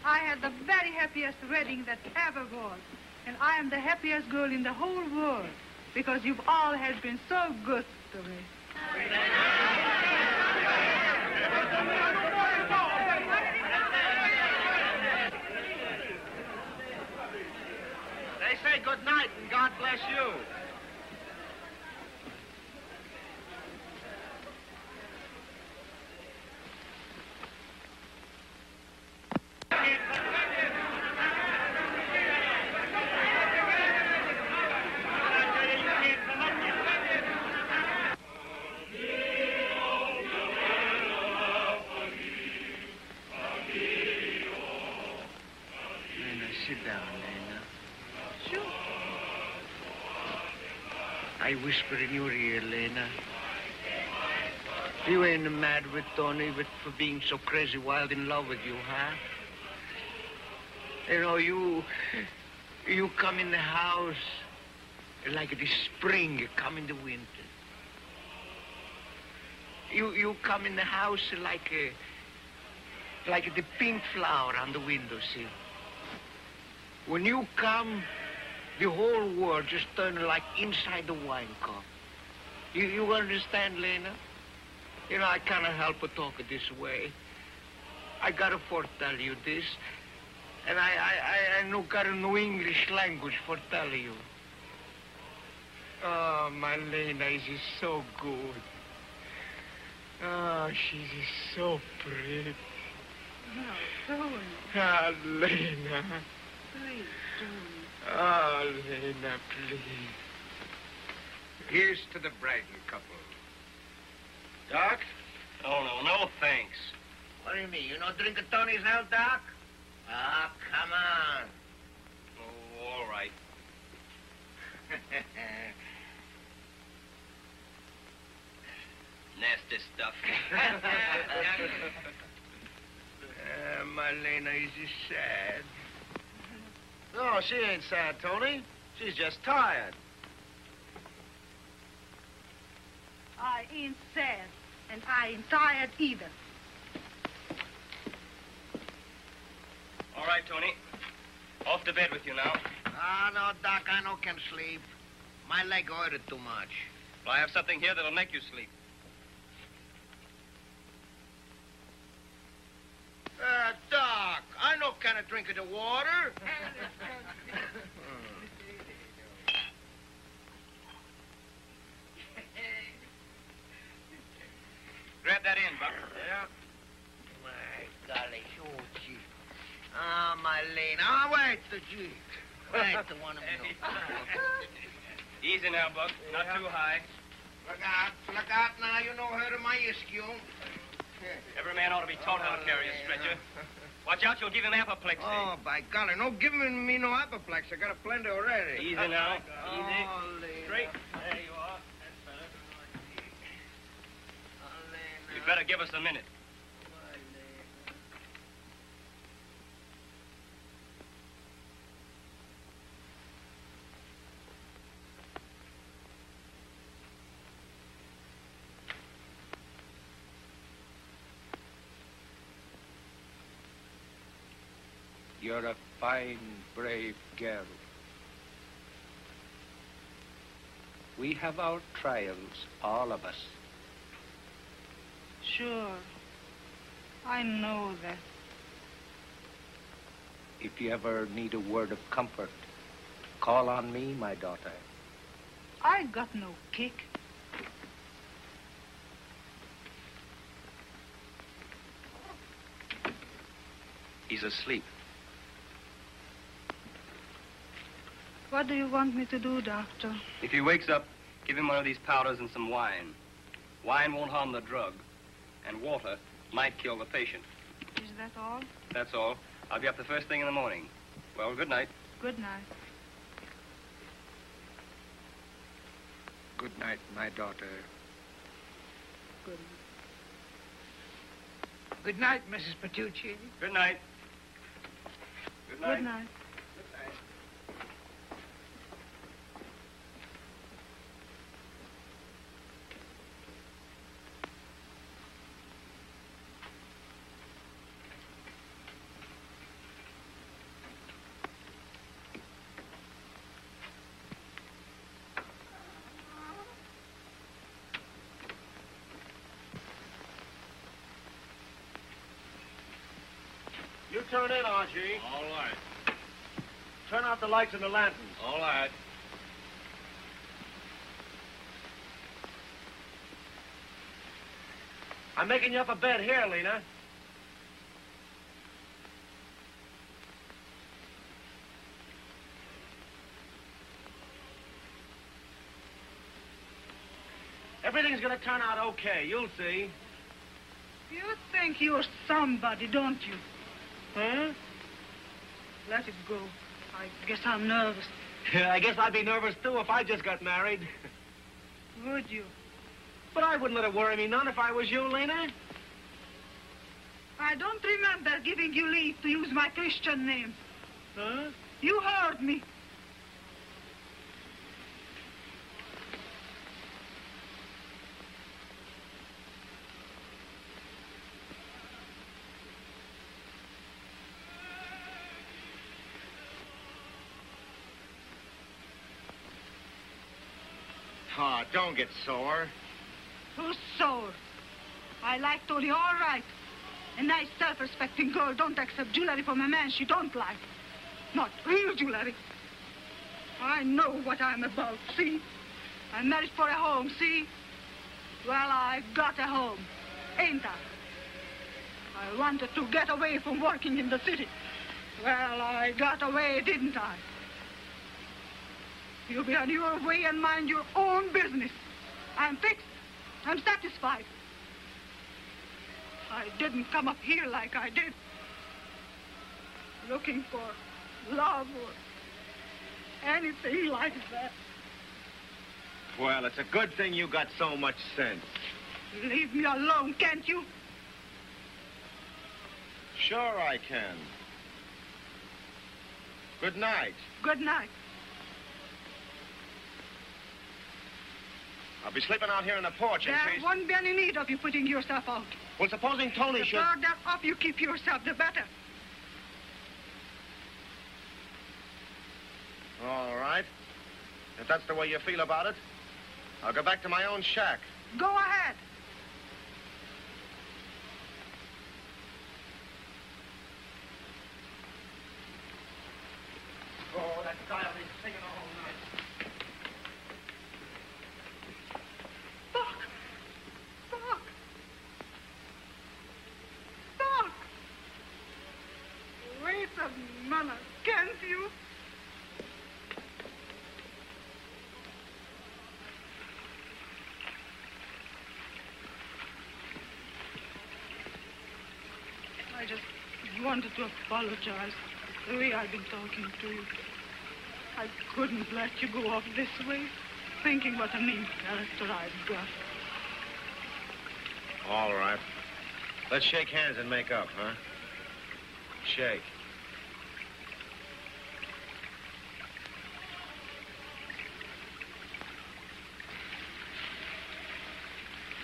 I had the very happiest wedding that ever was, and I am the happiest girl in the whole world. Because you've all has been so good to me. They say good night and God bless you. down, Lena? Sure. I whisper in your ear, Lena. You ain't mad with Tony for being so crazy wild in love with you, huh? You know, you come in the house like the spring, you come in the winter. You come in the house like the pink flower on the windowsill. When you come, the whole world just turns like inside the wine cup. You understand, Lena? You know, I cannot help but talk this way. I gotta foretell you this. And I got no English language for telling you. Oh, my Lena is so good. Oh, she's so pretty. Oh, Tony. Ah, Lena. Please, Tony. Oh, Lena, please. Here's to the Brighton couple. Doc? Oh, no thanks. What do you mean? You no drink at Tony's now, Doc? Ah, come on. Oh, all right. Nasty stuff. My Lena is sad. No, she ain't sad, Tony. She's just tired. I ain't sad, and I ain't tired either. All right, Tony. Off to bed with you now. Ah, no, Doc, I no can sleep. My leg hurted too much. Well, I have something here that'll make you sleep. Doc, I no can drink of the water. Grab that in, Buck. Yeah. My golly, oh, gee. Ah, oh, my Lena. Oh, wait, the gee. Wait, the one of them. Easy now, Buck. Not too high. Look out now. You know her to my ischium. Every man ought to be taught how to carry a stretcher. Watch out, you'll give him apoplexy. Oh, by golly, no giving me no apoplexy. I got a plenty already. Easy now. Easy. Oh, Lena. Straight. There you are. You'd better give us a minute. You're a fine, brave girl. We have our trials, all of us. Sure. I know that. If you ever need a word of comfort, call on me, my daughter. I got no kick. He's asleep. What do you want me to do, Doctor? If he wakes up, give him one of these powders and some wine. Wine won't harm the drug. And water might kill the patient. Is that all? That's all. I'll be up the first thing in the morning. Well, good night. Good night. Good night, my daughter. Good night. Good night, Mrs. Pettucci. Good night. Good night. Good night. Turn in, Archie. All right. Turn out the lights and the lanterns. All right. I'm making you up a bed here, Lena. Everything's gonna turn out okay. You'll see. You think you're somebody, don't you? Huh? Let it go. I guess I'm nervous. I guess I'd be nervous, too, if I just got married. Would you? But I wouldn't let it worry me none if I was you, Lena. I don't remember giving you leave to use my Christian name. Huh? You heard me. Oh, don't get sore. Who's sore? I like Tony all right. A nice, self-respecting girl don't accept jewelry from a man she don't like. Not real jewelry. I know what I'm about, see? I married for a home, see? Well, I got a home, ain't I? I wanted to get away from working in the city. Well, I got away, didn't I? You'll be on your way and mind your own business. I'm fixed. I'm satisfied. I didn't come up here like I did, looking for love or anything like that. Well, it's a good thing you got so much sense. Leave me alone, can't you? Sure I can. Good night. Good night. I'll be sleeping out here on the porch in case... There won't be any need of you putting yourself out. Well, supposing Tony should... The further off you keep yourself, the better. All right. If that's the way you feel about it, I'll go back to my own shack. Go ahead. Oh, that guy will be singing all night. Mama, can't you? I just wanted to apologize the way I've been talking to you. I couldn't let you go off this way, thinking what a mean character I've got. All right. Let's shake hands and make up, huh? Shake.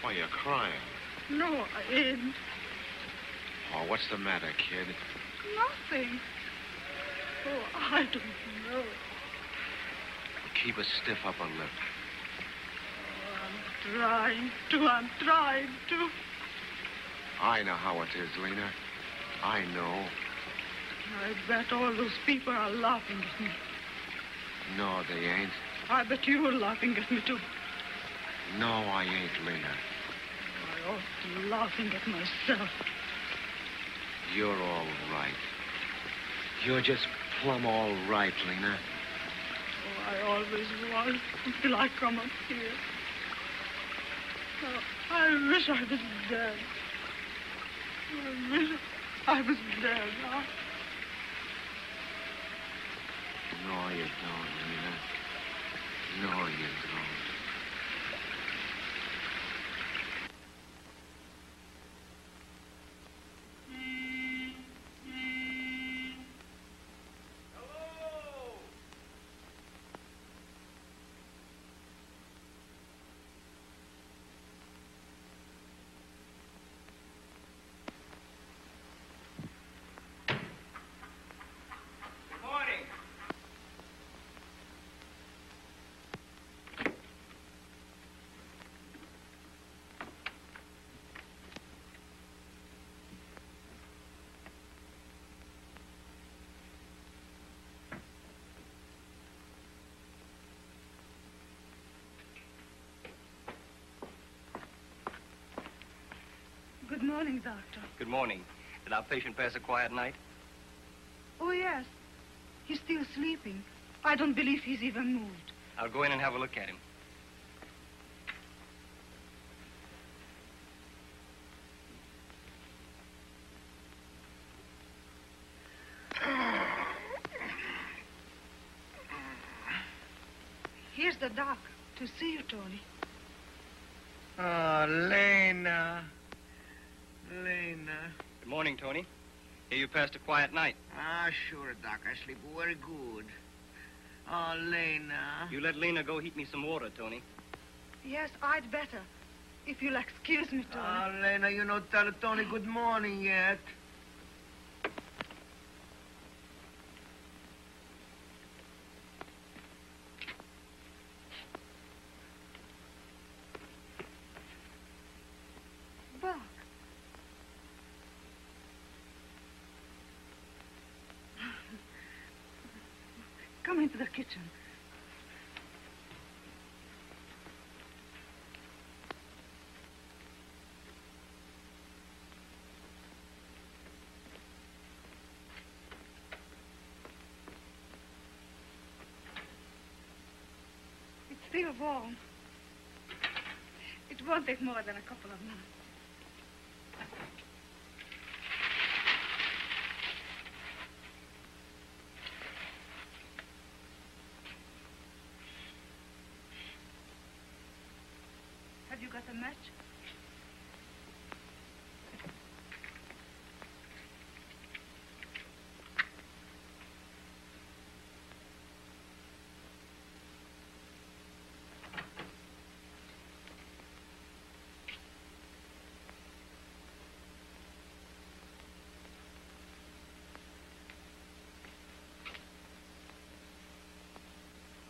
Oh, you're crying. No, I ain't. Oh, what's the matter, kid? Nothing. Oh, I don't know. Keep a stiff upper lip. Oh, I'm trying to. I know how it is, Lena. I know. I bet all those people are laughing at me. No, they ain't. I bet you're laughing at me, too. No, I ain't, Lena. I ought to be laughing at myself. You're all right. You're just plumb all right, Lena. Oh, I always was until I come up here. Oh, I wish I was dead. I wish I was dead. No, you don't, Lena. No, you don't. Good morning, Doctor. Good morning. Did our patient pass a quiet night? Oh, yes. He's still sleeping. I don't believe he's even moved. I'll go in and have a look at him. Here's the doc to see you, Tony. Oh, Lena. Lena. Good morning, Tony. Hear you passed a quiet night. Ah, sure, Doc. I sleep very good. Oh, Lena. You let Lena go heat me some water, Tony. Yes, I'd better. If you'll excuse me, Tony. Oh, Lena, you don't tell Tony good morning yet. Come into the kitchen. It's still warm. It won't take more than a couple of minutes. Have you got a match?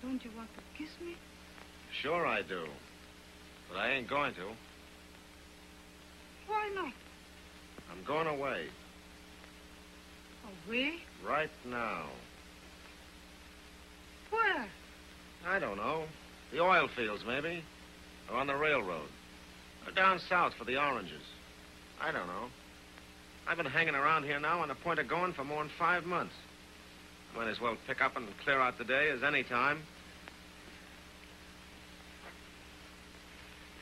Don't you want to kiss me? Sure I do. But I ain't going to. Why not? I'm going away. Away? Right now. Where? I don't know. The oil fields, maybe. Or on the railroad. Or down south for the oranges. I don't know. I've been hanging around here now on the point of going for more than 5 months. Might as well pick up and clear out the day as any time.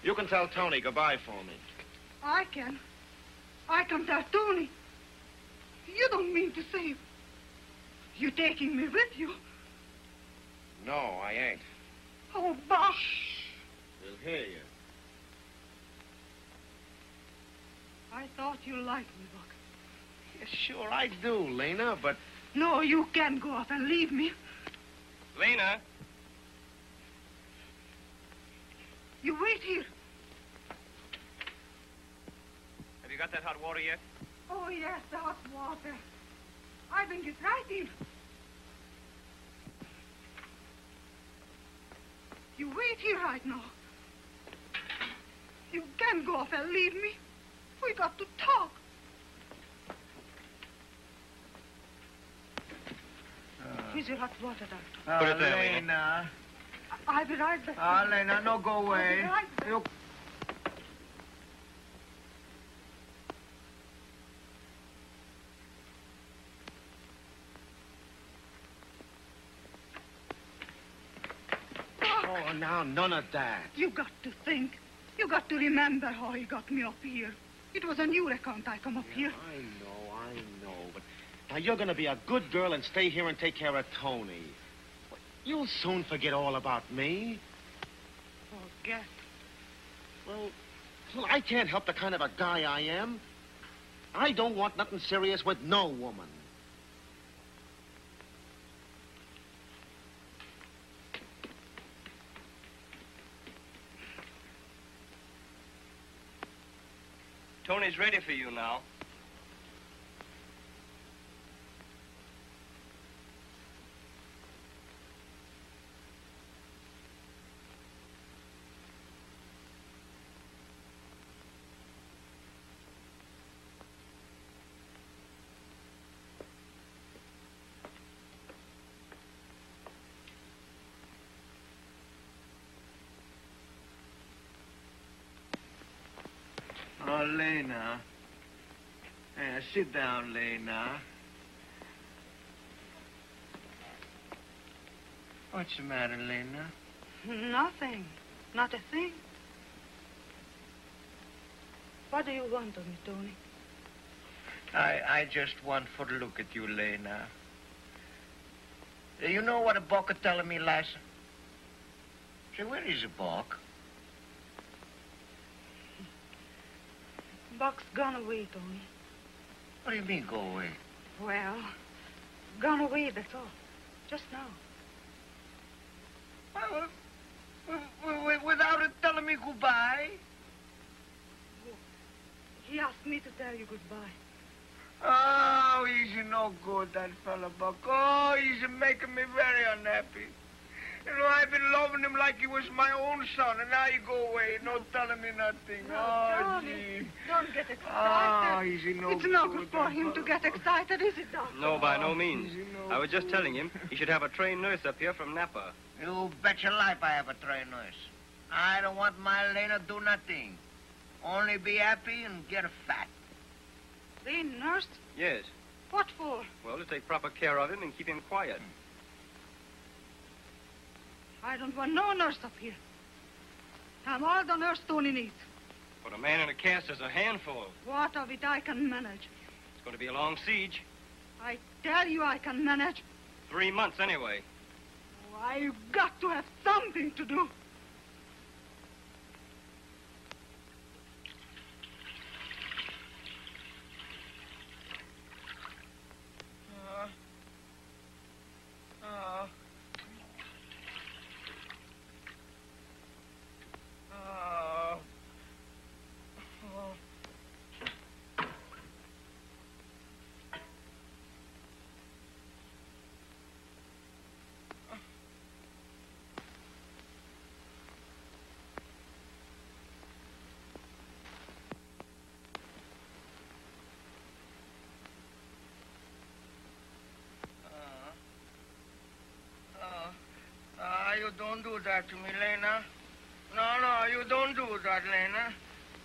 You can tell Tony goodbye for me. I can. I can tell Tony. You don't mean to say you're taking me with you. No, I ain't. Oh, bosh. He'll hear you. I thought you liked me, Buck. Yeah, sure, I do, Lena, but... No, you can't go off and leave me. Lena. You wait here. Have you got that hot water yet? Oh, yes, the hot water. I think it's right here. You wait here right now. You can't go off and leave me. We got to talk. Here's your hot water, Doctor. Put it there, Lena. I'll be right back. Ah, Lena, no, go away. I'll be right back. Oh, now, none of that. You got to think. You got to remember how he got me up here. It was on your account I come up here. I know, but... Now, you're going to be a good girl and stay here and take care of Tony. You'll soon forget all about me. Forget? Well, I can't help the kind of a guy I am. I don't want nothing serious with no woman. Tony's ready for you now. Oh, Lena. Yeah, sit down, Lena. What's the matter, Lena? Nothing. Not a thing. What do you want of me, Tony? I just want for a look at you, Lena. You know what a bucket telling me last... Say, where is the buck? Buck's gone away, Tony. What do you mean, go away? Well, gone away, that's all. Just now. Well, without it telling me goodbye? He asked me to tell you goodbye. Oh, he's no good, that fella Buck. Oh, he's making me very unhappy. You know, I've been loving him like he was my own son, and now you go away, no telling me nothing. No, oh, gee. Don't get excited. Oh, he's no good. It's not good for him to get excited, is it, Doc? No, by no means. I was just telling him he should have a trained nurse up here from Napa. You bet your life I have a trained nurse. I don't want my Lena to do nothing. Only be happy and get fat. They nursed? Yes. What for? Well, to take proper care of him and keep him quiet. I don't want no nurse up here. I'm all the nurse Tony needs. But a man in a cast is a handful. What of it I can manage? It's going to be a long siege. I tell you I can manage. 3 months anyway. Oh, I've got to have something to do. You don't do that to me, Lena. No, you don't do that, Lena.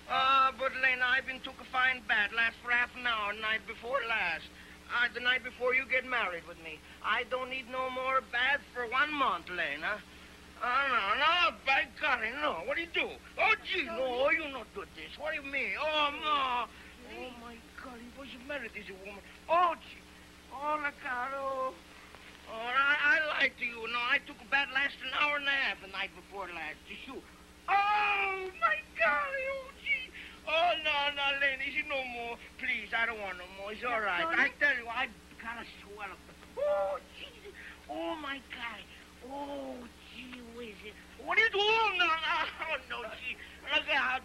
But, Lena, I've been took a fine bath last for half an hour, night before last. The night before you get married with me. I don't need no more bath for 1 month, Lena. No, by golly, no. What do you do? Oh, gee, no, you not do this. What do you mean? Oh, no. Oh, my golly, was you married to this woman? Oh, gee. Oh, la caro. Oh, I lied to you. No, I took a bath last an hour and a half the night before last. To shoot. Oh, my God. Oh, gee. Oh, no, Lenny. See, no more. Please, I don't want no more. It's all right. Sorry. I tell you, I kind of swell up. Oh, gee. Oh, my God. Oh, gee, whiz. What do you do? Oh, no, gee. Look out.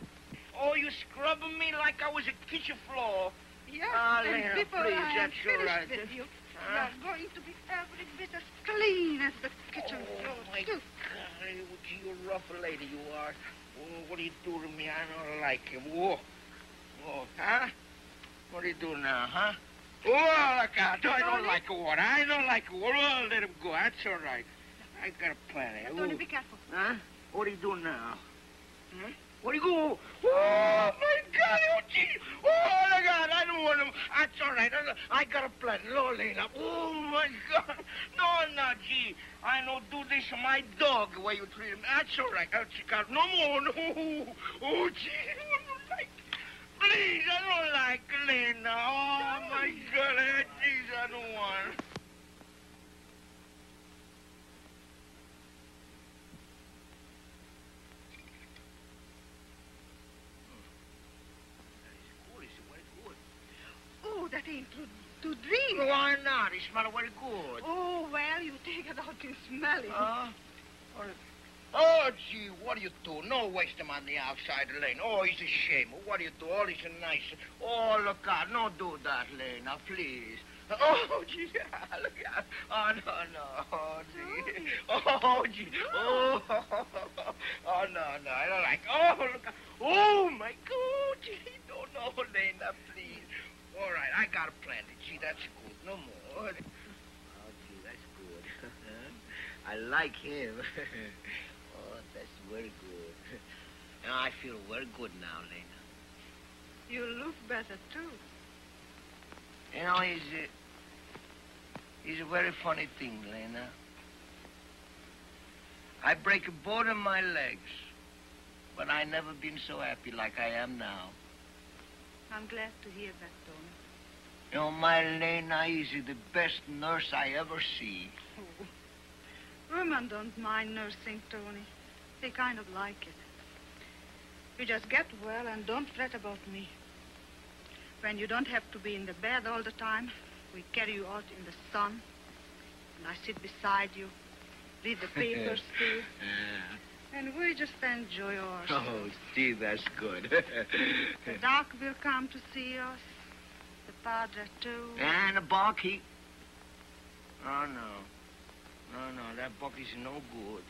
Oh, you scrubbing me like I was a kitchen floor. Yeah, Lena, please, that's all right. You're going to be every bit as clean as the kitchen floor. Oh, my God. You rough lady you are. Oh, what do you do to me? I don't like him. Whoa. Oh, huh? What do you do now, huh? Oh, look out. I don't like water. I don't like water. Oh, let him go. That's all right. I got a plan here. Tony, be careful. Huh? What do you do now? Huh? What do you go? Oh, my God. Oh, gee. Oh, my God. I don't want him. That's all right. I got a plan. Lord, Lena. Oh, my God. No, gee. I don't do this to my dog the way you treat him. That's all right. I'll check out. No more. No. Oh, gee. I don't like it. Please, I don't like Lena. Oh, my God. Please, I don't want her. That ain't to drink. Why not? It smells very good. Oh, well, you take it out and smell it. Oh, gee, what do you do? No waste him on the outside, Lena. Oh, he's a shame. What do you do? Oh, he's a nice... Oh, look out. No, do that, Lena, please. Oh, gee, look out. Oh, no. Oh, gee. Oh, gee. Oh, no. I don't like... Oh, look out. Oh, my God, gee. Oh, no, Lena, please. All right, I got a plan. Gee, that's good. No more. Oh, gee, that's good. I like him. Oh, that's very good. Now I feel very good now, Lena. You look better, too. You know, he's a very funny thing, Lena. I break both of my legs, but I never been so happy like I am now. I'm glad to hear that, Tony. You know, my Lena is the best nurse I ever see. Oh. Women don't mind nursing, Tony. honestly kind of like it. You just get well and don't fret about me. When you don't have to be in the bed all the time, we carry you out in the sun. And I sit beside you, read the papers to you. And we just enjoy ourselves. Oh, see, that's good. The doc will come to see us. The padre, too. And the barkeep. Oh, no. No, no, that bucky's no good.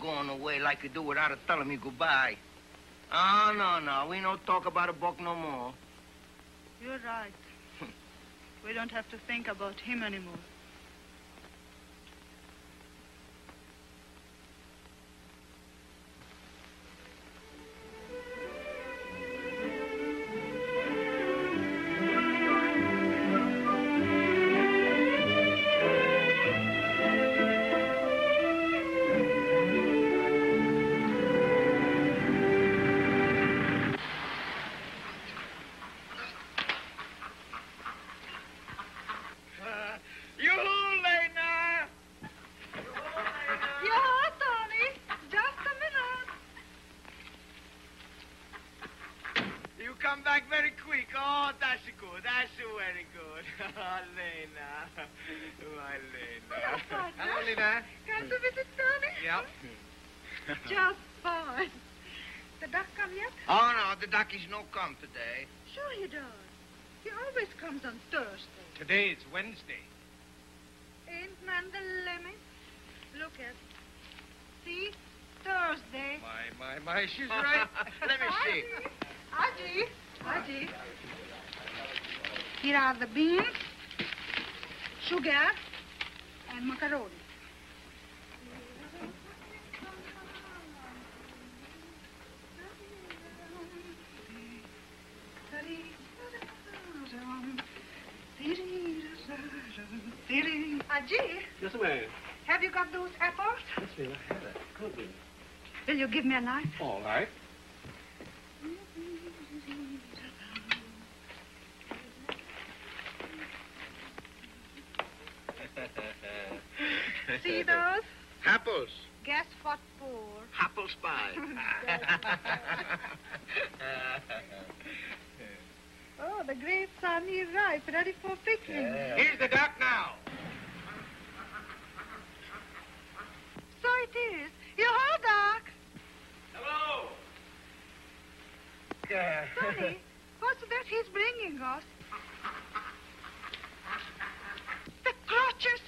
Going away like you do without telling me goodbye. Oh, no, no, we don't talk about a buck no more. You're right. We don't have to think about him anymore. He's no come today. Sure he does. He always comes on Thursday. Today's Wednesday. Ain't man the limit? Look at. See? Thursday. My, my, she's right. Let me see. Audrey. Audrey. Here are the beans, sugar, and macaroni. Ajay? Yes, ma'am. Have you got those apples? Yes, ma'am, I have it. Good one. Will you give me a knife? All right. See those? Apples. Guess what for? Apple pie. Oh, the grapes are near ripe, ready for picking. Yeah. Here's the duck now. So it is. You heard, Doc? Hello. Sonny, what's that he's bringing us? The crutches.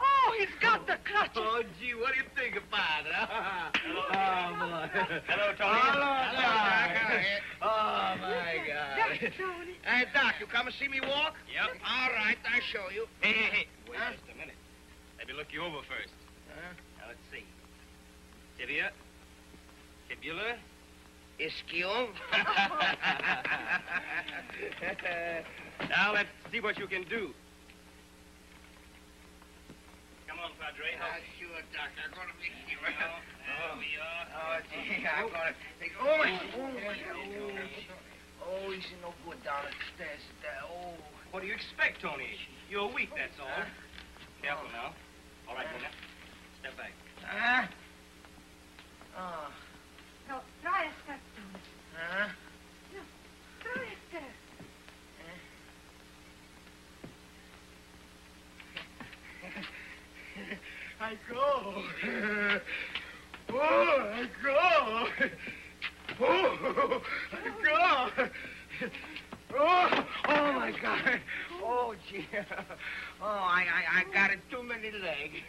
Oh, he's got the crutches. Oh, gee, what do you think about it? Oh, boy. Hello, Tony. Hello, Doc. Oh, my God. Doc, Tony. Hey, Doc, you come and see me walk? Yep. All right, I'll show you. Hey, hey, hey. Wait just a minute. Let me look you over first. Huh? Now, let's see. Tibia. Tibula. Ischium. Now, let's see what you can do. Come on, Padre. Sure, Doc. I'm going to be here. There we are. Oh, gee, I'm going to take... Oh, he's no good down the stairs. Oh. What do you expect, Tony? You're weak, that's all. Careful now. All right, Lena. Step back. No, try a step, Tony. No, try a step. I go. Oh, I go. Oh, I go. Oh, oh my God. Oh, gee. Oh, I got a too many legs.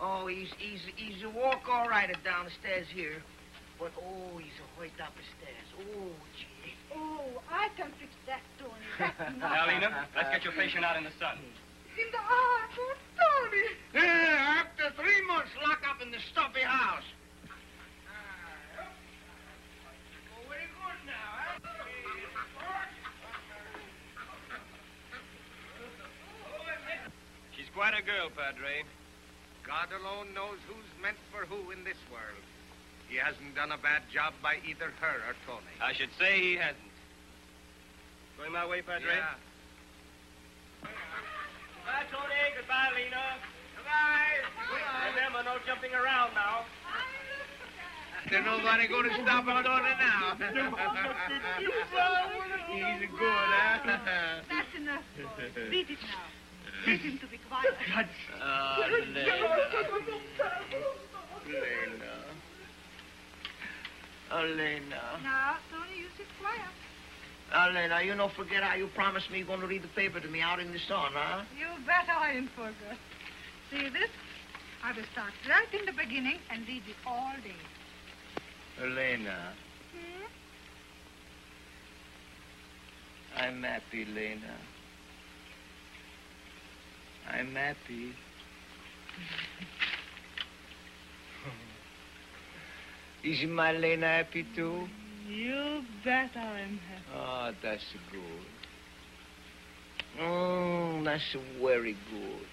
Oh, he's a walk all right down the stairs here. But, oh, he's a hoist up the stairs. Oh, gee. Oh, I can fix that, Tony. That's now, Lena, let's get your patient out in the sun. In the heart, oh, Tony. Yeah, after 3 months, lock up in the stuffy house. Well, we're good now, huh? She's quite a girl, Padre. God alone knows who's meant for who in this world. He hasn't done a bad job by either her or Tony. I should say he hasn't. Going my way, Padre? Yeah. Bye, Tony. Goodbye, Lena. Goodbye, Remember, no jumping around now. There's nobody going to stop us on it now. He's good, huh? That's enough. Beat it now. Make him to be quiet. God. Lena. Oh, Lena. Now, Tony, you sit quiet. Lena, you don't forget how you promised me you're going to read the paper to me out in the sun, huh? You bet I ain't forgot. See this? I will start right in the beginning and read it all day. Lena. Hmm? I'm happy, Lena. I'm happy. Is my Lena happy too? You bet I'm happy. Oh, that's good. Oh, that's very good.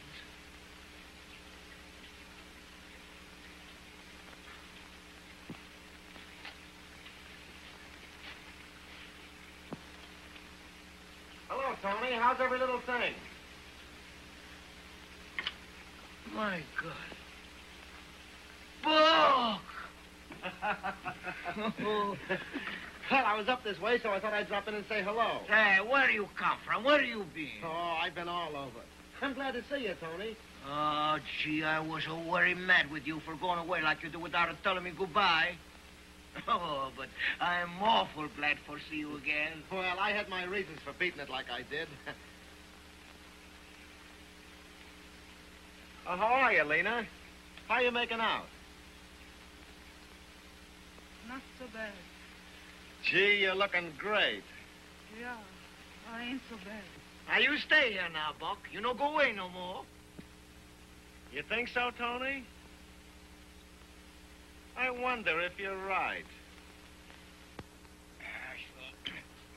Hello, Tony. How's every little thing? My God. Book! Well, I was up this way, so I thought I'd drop in and say hello. Hey, where do you come from? Where do you been? Oh, I've been all over. I'm glad to see you, Tony. Oh, gee, I was so very mad with you for going away like you do without telling me goodbye. Oh, but I'm awful glad to see you again. Well, I had my reasons for beating it like I did. How are you, Lena? How are you making out? Not so bad. Gee, you're looking great. Yeah, I ain't so bad. Now, you stay here now, Buck. You don't go away no more. You think so, Tony? I wonder if you're right.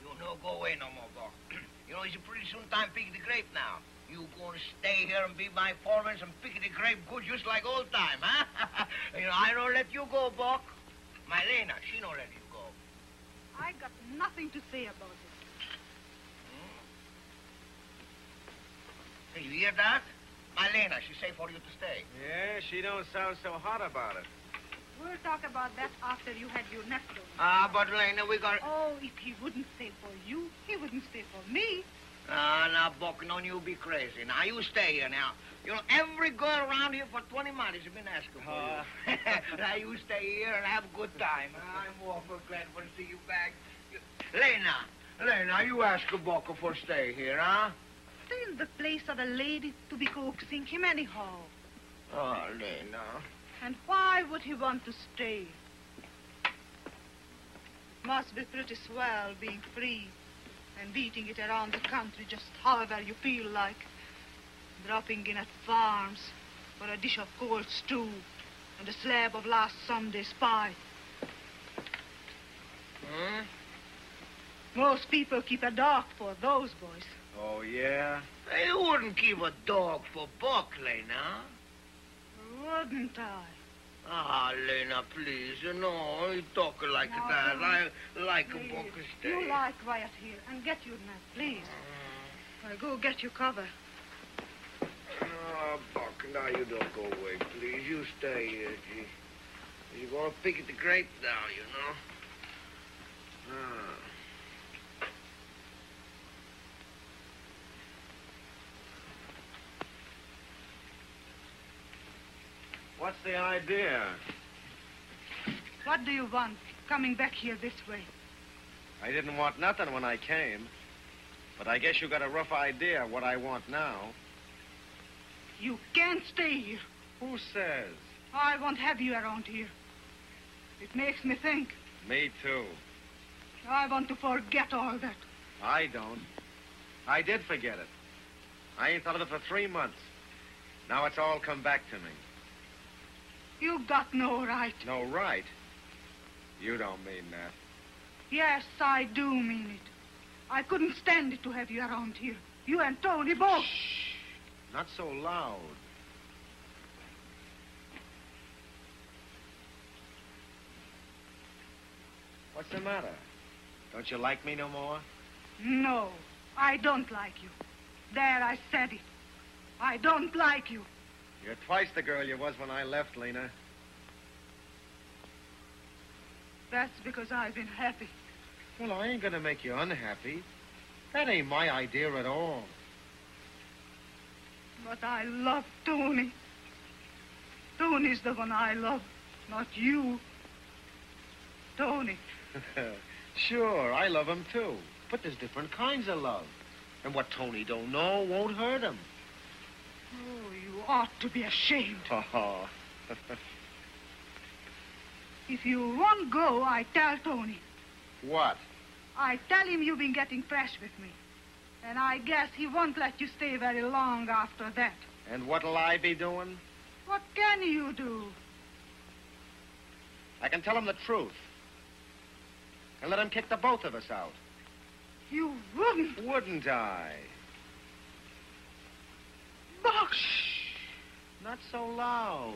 You don't go away no more, Buck. You know, it's a pretty soon time picking the grape now. You gonna stay here and be my foreman and pick the grape good just like old time, huh? You know, I don't let you go, Buck. My Lena, she don't let you go. I got nothing to say about it. Hey, you hear that? My Lena, she say for you to stay. Yeah, she don't sound so hot about it. We'll talk about that after you had your nest over. Ah, but Lena, we got... Oh, if he wouldn't stay for you, he wouldn't stay for me. Now, Buck, no, you be crazy. Now, you stay here now. You know, every girl around here for 20 miles has been asking for you. Now, you stay here and have a good time. I'm awful glad to see you back. Lena, you ask Buck if we'll stay here, huh? Stay in the place of a lady to be coaxing him anyhow. Oh, Lena. And why would he want to stay? Must be pretty swell being free. And beating it around the country just however you feel like. Dropping in at farms for a dish of cold stew and a slab of last Sunday's pie. Hmm? Most people keep a dog for those boys. Oh, yeah? They wouldn't keep a dog for Buck, Lena. Wouldn't I? Ah, Lena, please, you know, you talk like no, that. I like please, a book of stay. You lie quiet here and get your nap, please. Well, go get your cover. Oh, Buck, now you don't go away, please. You stay here, gee. You're going to pick at the grape now, you know. What's the idea? What do you want, coming back here this way? I didn't want nothing when I came. But I guess you got a rough idea what I want now. You can't stay here. Who says? I won't have you around here. It makes me think. Me too. I want to forget all that. I don't. I did forget it. I ain't thought of it for 3 months. Now it's all come back to me. You got no right. No right? You don't mean that. Yes, I do mean it. I couldn't stand it to have you around here. You and Tony both. Shh. Not so loud. What's the matter? Don't you like me no more? No, I don't like you. There, I said it. I don't like you. You're twice the girl you was when I left, Lena. That's because I've been happy. Well, I ain't gonna make you unhappy. That ain't my idea at all. But I love Tony. Tony's the one I love, not you. Tony. Sure, I love him too. But there's different kinds of love. And what Tony don't know won't hurt him. Oh, you ought to be ashamed. Oh. If you won't go, I tell Tony. What? I tell him you've been getting fresh with me. And I guess he won't let you stay very long after that. And what'll I be doing? What can you do? I can tell him the truth. And let him kick the both of us out. You wouldn't. Wouldn't I? Bosh! Not so loud.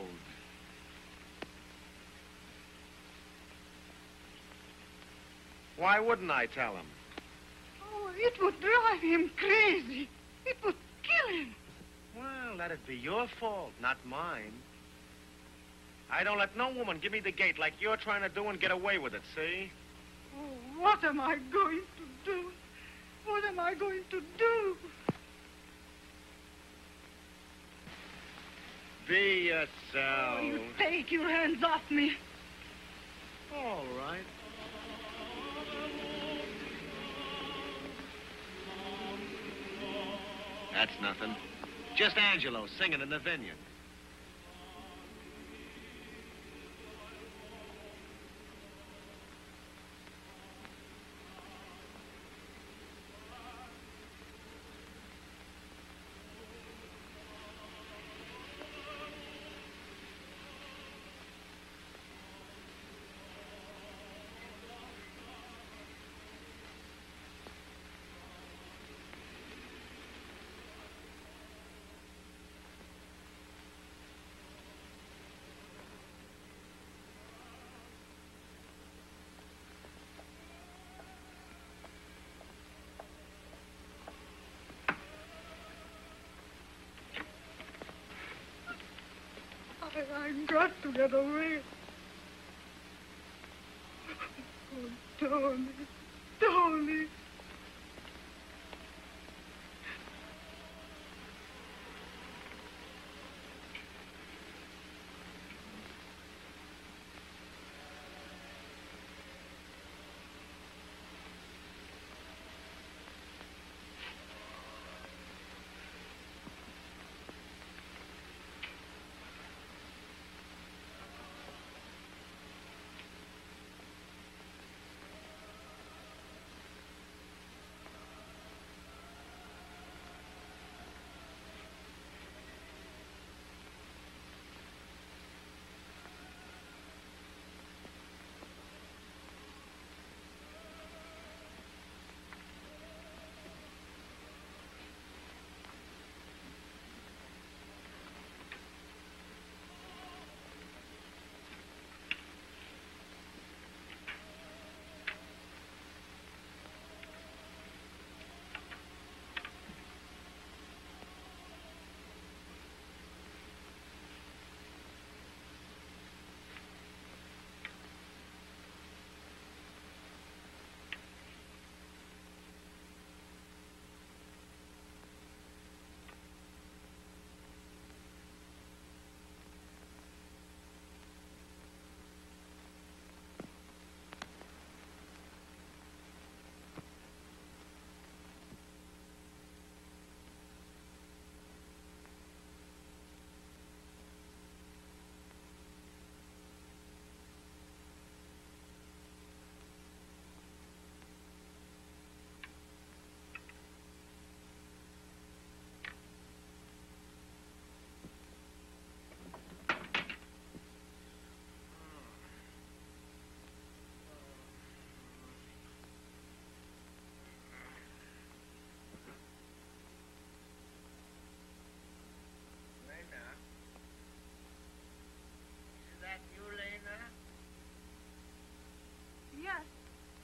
Why wouldn't I tell him? Oh, it would drive him crazy. It would kill him. Well, that'd be your fault, not mine. I don't let no woman give me the gate like you're trying to do and get away with it, see? Oh, what am I going to do? What am I going to do? Be yourself. Oh, you take your hands off me. All right. That's nothing. Just Angelo singing in the vineyard. I've got to get away. Oh, Tony, Tony.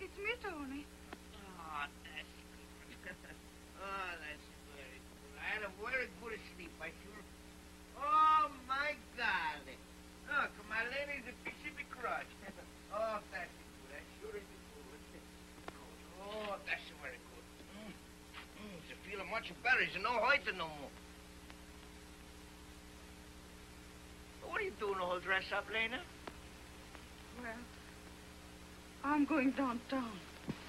It's me, Tony. Oh, that's good. Oh, that's very good. I had a very good sleep, I sure. Oh, Dutch ferries, and no heute no more. But what are you doing all dressed up, Lena? Well, I'm going downtown.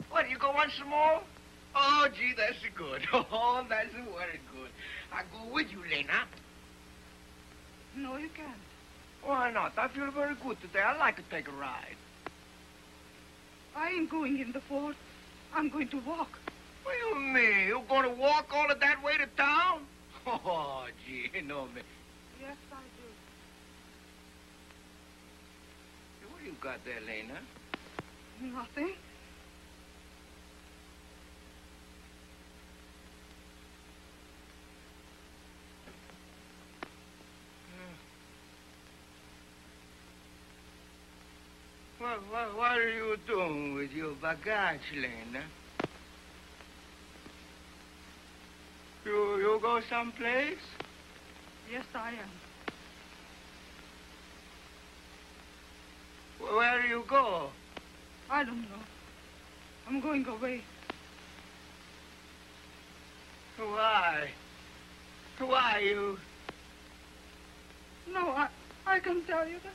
What, you go once more? Oh, gee, that's good. Oh, that's very good. I'll go with you, Lena. No, you can't. Why not? I feel very good today. I'd like to take a ride. I ain't going in the fort. I'm going to walk. What do you mean? You're going to walk all of that way to town? Oh, gee, no, man. Yes, I do. Hey, what do you got there, Lena? Nothing. What are you doing with your baggage, Lena? You go someplace? Yes, I am. Where do you go? I don't know. I'm going away. Why? Why you? No, I can tell you that.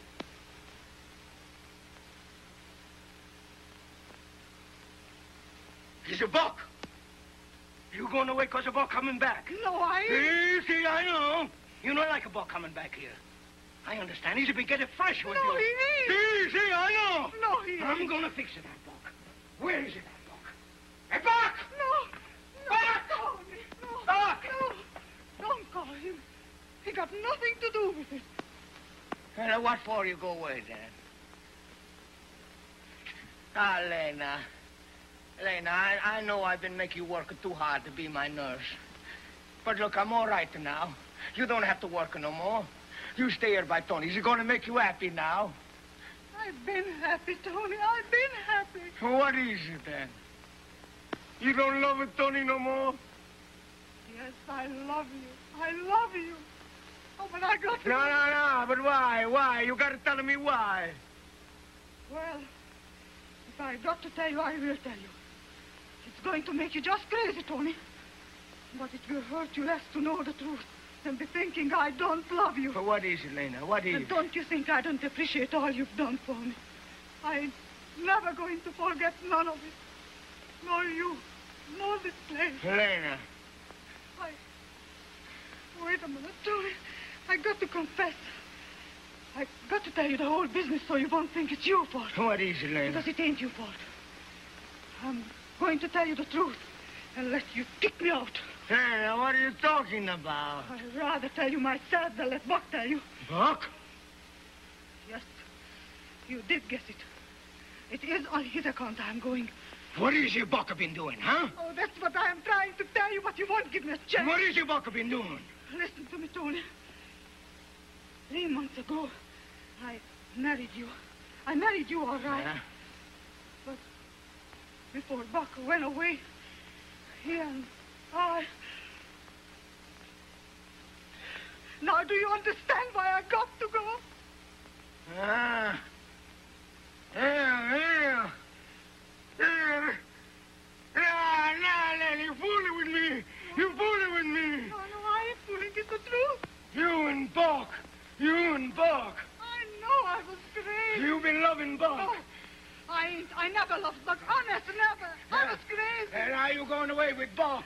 It's a buck. You going away because a buck coming back. No, I ain't. See, I know. You know like a buck coming back here. I understand. He's a big get it fresh with you. No, he ain't. See, I know. No, he ain't. I'm going to fix it, that buck. Where is it, that buck? That buck! No. No, buck! No, no, buck! No. Don't call him. He got nothing to do with it. And what for you go away, then? Ah, Lena. Lena, I know I've been making you work too hard to be my nurse. But look, I'm all right now. You don't have to work no more. You stay here by Tony. He's going to make you happy now. I've been happy, Tony. I've been happy. What is it, then? You don't love it, Tony, no more? Yes, I love you. I love you. Oh, but I got to... No, no, no, but why? Why? You got to tell me why. Well, if I've got to tell you, I will tell you. It's going to make you just crazy, Tony. But it will hurt you less to know the truth than be thinking I don't love you. But what is it, Lena? What is it? Don't you think I don't appreciate all you've done for me? I'm never going to forget none of it. Nor you. Nor this place. Lena. Wait a minute, Tony. I've got to confess. I've got to tell you the whole business so you won't think it's your fault. What is it, Lena? Because it ain't your fault. I'm going to tell you the truth and let you kick me out. Hey, what are you talking about? I'd rather tell you myself than let Buck tell you. Buck? Yes, you did guess it. It is on his account I'm going. What is your Buck been doing, huh? Oh, that's what I am trying to tell you, but you won't give me a chance. What is your Buck been doing? Listen to me, Tony. 3 months ago, I married you. I married you, all right. Yeah. Before Buck went away, he and I... Now, do you understand why I got to go? Ah. No, Lenny, you're fooling with me. You're fooling with me. No, no, I ain't fooling. It's the truth. You and Buck. You and Buck. I know I was crazy. You've been loving Buck. Oh. I never loved Buck. Honest, never. I was crazy. And are you going away with Buck?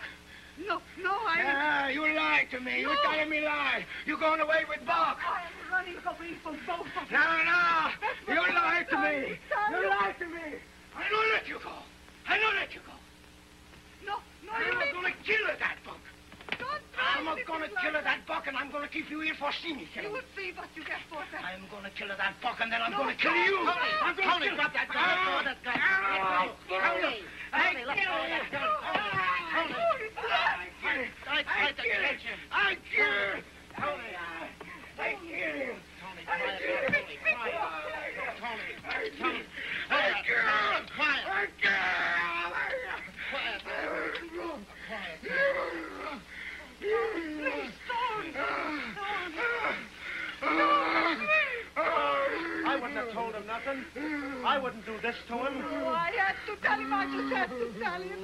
No, no, I ain't. Ah, you lied to me. No. You're telling me lies. You're going away with Buck. I am running away from both of you. No, no. You lied to me. You lied to me. I don't let you go. I don't let you go. No, no, you ain't. I'm going to kill her, that Buck. I'm not going to kill her, that Buck, and I'm going to keep you here for seeing me. You will see what you get for that. I'm going to kill her, that Buck, and then I'm going to kill you. I'm going to grab that guy. I I wouldn't do this to him. Oh, I had to tell him. I just had to tell him.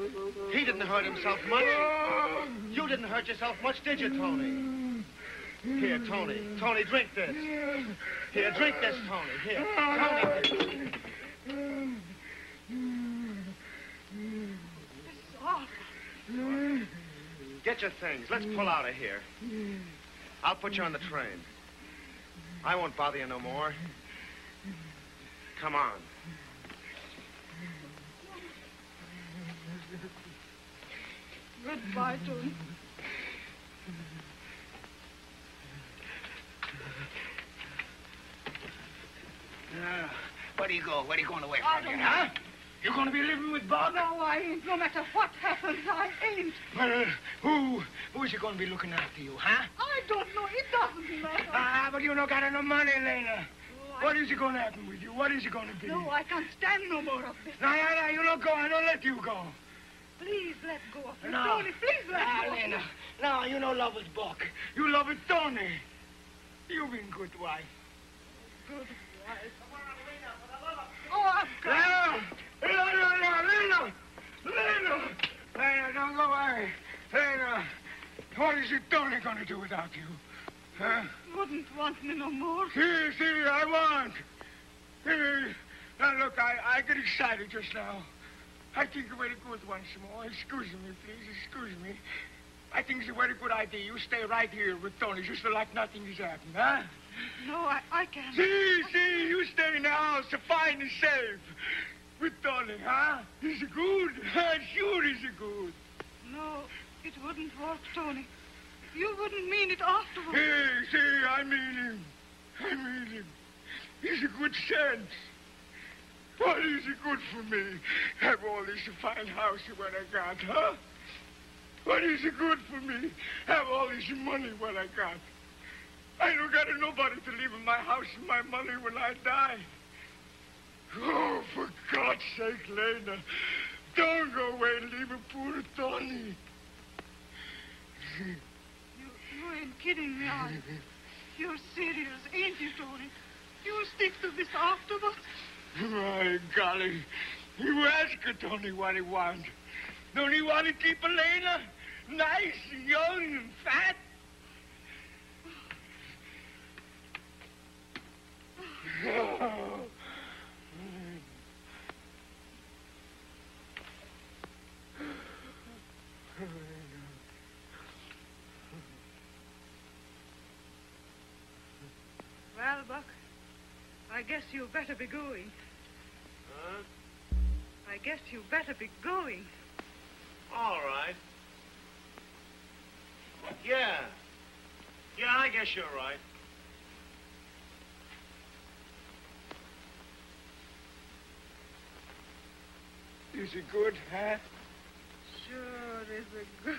He didn't hurt himself much. You didn't hurt yourself much, did you, Tony? Here, Tony. Tony, drink this. Here, drink this, Tony. Here, Tony. This is awful. Get your things. Let's pull out of here. I'll put you on the train. I won't bother you no more. Come on. Goodbye, Tony. Where do you go? Where are you going away from here, huh? You're going to be living with Bob? No, I ain't. No matter what happens, I ain't. Well, who is going to be looking after you, huh? I don't know. It doesn't matter. But you don't got enough money, Lena. What is it going to happen with you? What is it going to be? No, I can't stand no more of this. No, you don't go. I don't let you go. Please let go of me. No. Tony, please let go of me. No, you know love is Buck. You love it, Tony. You've been good wife. Good wife. Oh, I've got Lena, don't go away. Lena, what is it Tony going to do without you? Huh? Wouldn't want me no more. See, I want. Now, look, I get excited just now. I think you're very good once more. Excuse me, please, excuse me. I think it's a very good idea. You stay right here with Tony just like nothing has happened, huh? No, I can't. See, you stay in the house, fine and safe. With Tony, huh? Is it good? Sure, is it good? No, it wouldn't work, Tony. You wouldn't mean it afterwards. Hey, I mean him. I mean him. He's a good sense. What is it good for me? Have all this fine house when I got, huh? What is it good for me? Have all this money when I got. I don't got nobody to live in my house and my money when I die. Oh, for God's sake, Lena. Don't go away and leave a poor Tony. You ain't kidding me, are you? You're serious, ain't you, Tony? You'll stick to this afterwards? My golly. You ask Tony what he wants. Don't he want to keep Elena nice and young and fat? Oh. Well, Buck, I guess you better be going. Huh? I guess you better be going. All right. Yeah. Yeah, I guess you're right. Is it good, huh? Sure, is it good.